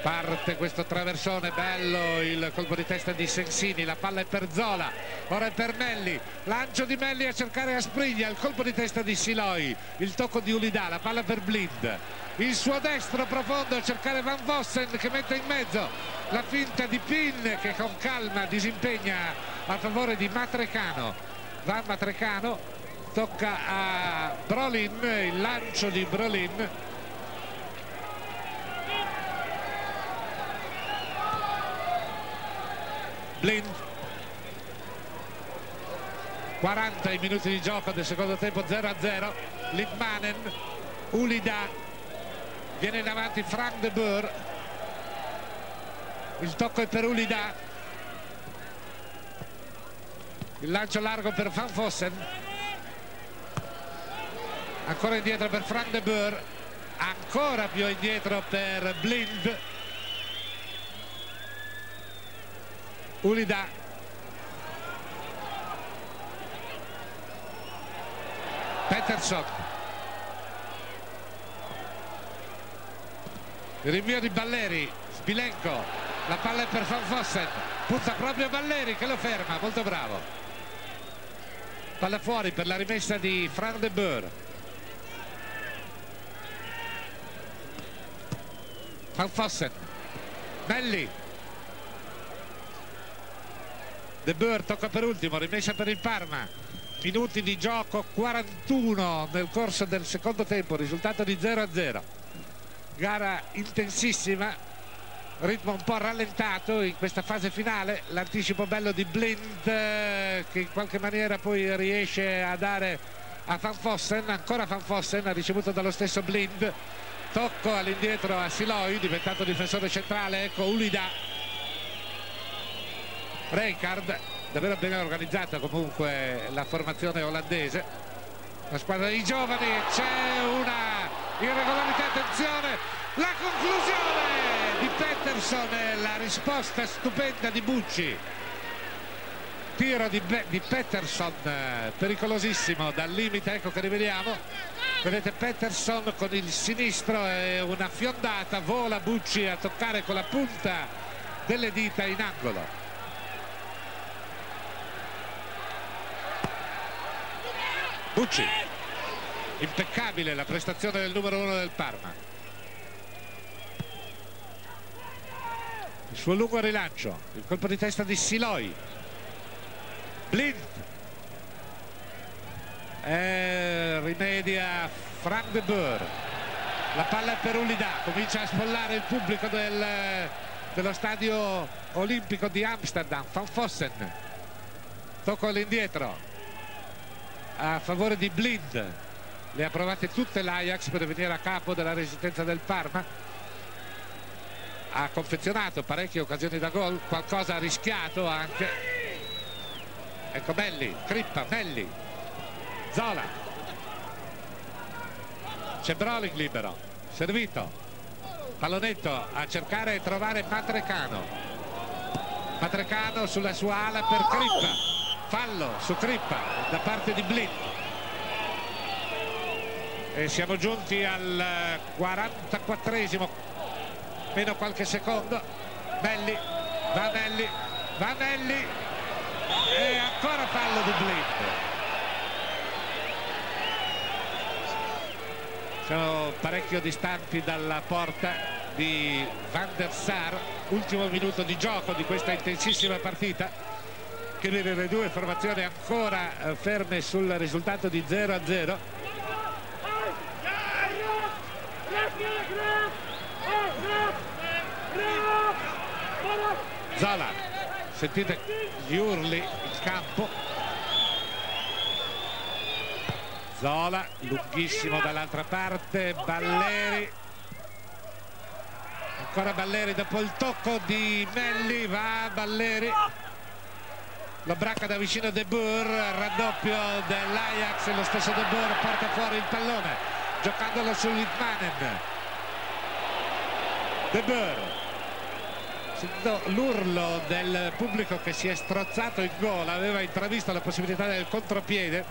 Parte questo traversone, bello il colpo di testa di Sensini, la palla è per Zola, ora è per Melli, lancio di Melli a cercare Asprilla, il colpo di testa di Silooy, il tocco di Oulida, la palla per Blind, il suo destro profondo a cercare Van Vossen che mette in mezzo, la finta di Pin che con calma disimpegna a favore di Matrecano, va Matrecano, tocca a Brolin, il lancio di Brolin. Blind. 40 i minuti di gioco del secondo tempo, 0-0. Litmanen, Oulida, viene in avanti Frank de Boer, il tocco è per Oulida, il lancio largo per Van Vossen, ancora indietro per Frank de Boer, ancora più indietro per Blind. Oulida, Pettersson, rinvio di Balleri, Sbilenko, la palla è per Van Vossen, puzza proprio Balleri che lo ferma, molto bravo, palla fuori per la rimessa di Frank de Boer. Van Vossen, Melli, De Boer tocca per ultimo, rimessa per il Parma, minuti di gioco 41 nel corso del secondo tempo, risultato di 0-0, gara intensissima, ritmo un po' rallentato in questa fase finale, l'anticipo bello di Blind che in qualche maniera poi riesce a dare a Van Vossen, ancora Van Vossen, ricevuto dallo stesso Blind, tocco all'indietro a Silooy, diventato difensore centrale, ecco Oulida. Rijkaard, davvero ben organizzata comunque la formazione olandese, la squadra dei giovani, c'è una irregolarità, attenzione, la conclusione di Pettersson, la risposta stupenda di Bucci, tiro di Pettersson pericolosissimo dal limite, ecco che rivediamo, vedete Pettersson con il sinistro e una fiondata, vola Bucci a toccare con la punta delle dita in angolo. Bucci, impeccabile la prestazione del numero 1 del Parma, il suo lungo rilancio, il colpo di testa di Silooy, Blind, rimedia Frank de Boer, la palla è per Oulida, comincia a sfollare il pubblico dello stadio olimpico di Amsterdam, Van Vossen, tocco all'indietro a favore di Blind, le ha provate tutte l'Ajax per venire a capo della resistenza del Parma, ha confezionato parecchie occasioni da gol, qualcosa ha rischiato anche, ecco Melli, Crippa, Melli, Zola, c'è Brolin libero, servito, pallonetto a cercare e trovare Matrecano, Matrecano sulla sua ala per Crippa, fallo su Crippa da parte di Blind e siamo giunti al 44esimo, meno qualche secondo. Melli, va Melli, va Melli e ancora fallo di Blind. Siamo parecchio distanti dalla porta di Van der Sar, ultimo minuto di gioco di questa intensissima partita che vede le due formazioni ancora ferme sul risultato di 0-0. Zola, sentite gli urli in campo. Zola, lunghissimo dall'altra parte, Balleri, ancora Balleri dopo il tocco di Melli, va Balleri, lo bracca da vicino De Boer, raddoppio dell'Ajax e lo stesso De Boer porta fuori il pallone giocandolo su Litmanen. De Boer, sentito l'urlo del pubblico che si è strozzato in gola, aveva intravisto la possibilità del contropiede,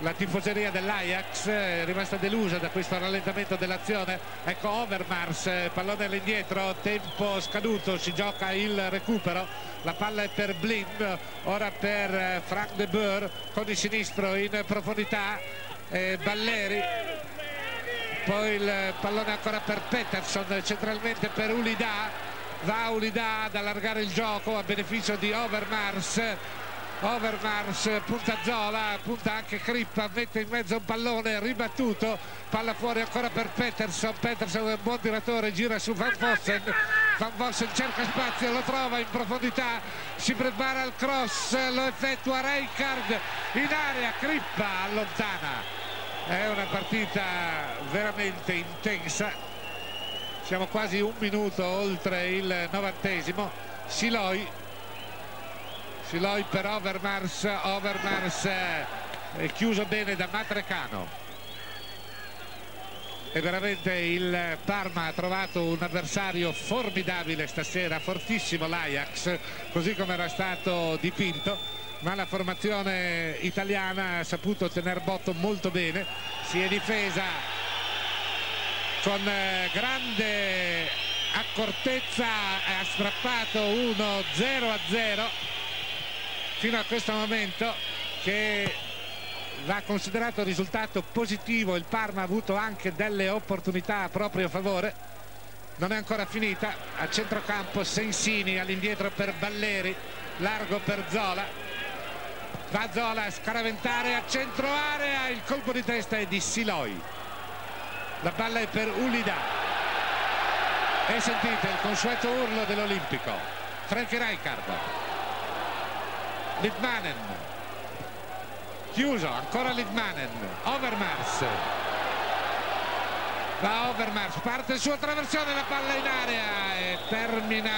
La tifoseria dell'Ajax è rimasta delusa da questo rallentamento dell'azione. Ecco Overmars, pallone all'indietro, tempo scaduto, si gioca il recupero, la palla è per Blind, ora per Frank de Boer con il sinistro in profondità, Balleri, poi il pallone ancora per Pettersson, centralmente per Oulida, va Oulida ad allargare il gioco a beneficio di Overmars. Overmars punta Zola, punta anche Crippa, mette in mezzo un pallone ribattuto, palla fuori ancora per Pettersson. Pettersson è un buon tiratore, gira su Van Vossen, Van Vossen cerca spazio, lo trova in profondità, si prepara al cross, lo effettua Rijkaard in area, Crippa allontana. È una partita veramente intensa, siamo quasi un minuto oltre il 90°. Silooy per Overmars, Overmars è chiuso bene da Matrecano e veramente il Parma ha trovato un avversario formidabile stasera, fortissimo l'Ajax, così come era stato dipinto, ma la formazione italiana ha saputo tenere botto molto bene, si è difesa con grande accortezza, ha strappato uno 0-0 fino a questo momento, che va considerato risultato positivo. Il Parma ha avuto anche delle opportunità a proprio favore, non è ancora finita. A centrocampo Sensini, all'indietro per Balleri, largo per Zola, va Zola a scaraventare a centro area, il colpo di testa è di Silooy, la palla è per Oulida e sentite il consueto urlo dell'Olimpico. Frank Rijkaard, Litmanen, chiuso, ancora Litmanen, Overmars, va Overmars, parte il suo attraversione, la palla in area e termina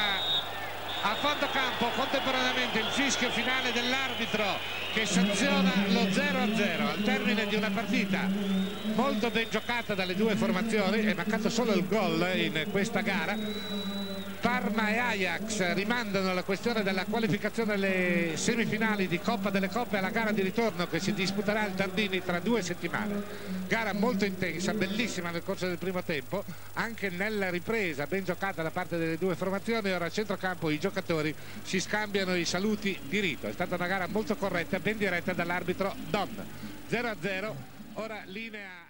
a fondo campo. Contemporaneamente il fischio finale dell'arbitro che sanziona lo 0-0 al termine di una partita molto ben giocata dalle due formazioni. È mancato solo il gol in questa gara. Parma e Ajax rimandano la questione della qualificazione alle semifinali di Coppa delle Coppe alla gara di ritorno che si disputerà al Tardini tra 2 settimane. Gara molto intensa, bellissima nel corso del primo tempo, anche nella ripresa ben giocata da parte delle due formazioni. Ora a centrocampo i giocatori si scambiano i saluti di rito. È stata una gara molto corretta, ben diretta dall'arbitro Don. 0-0, ora linea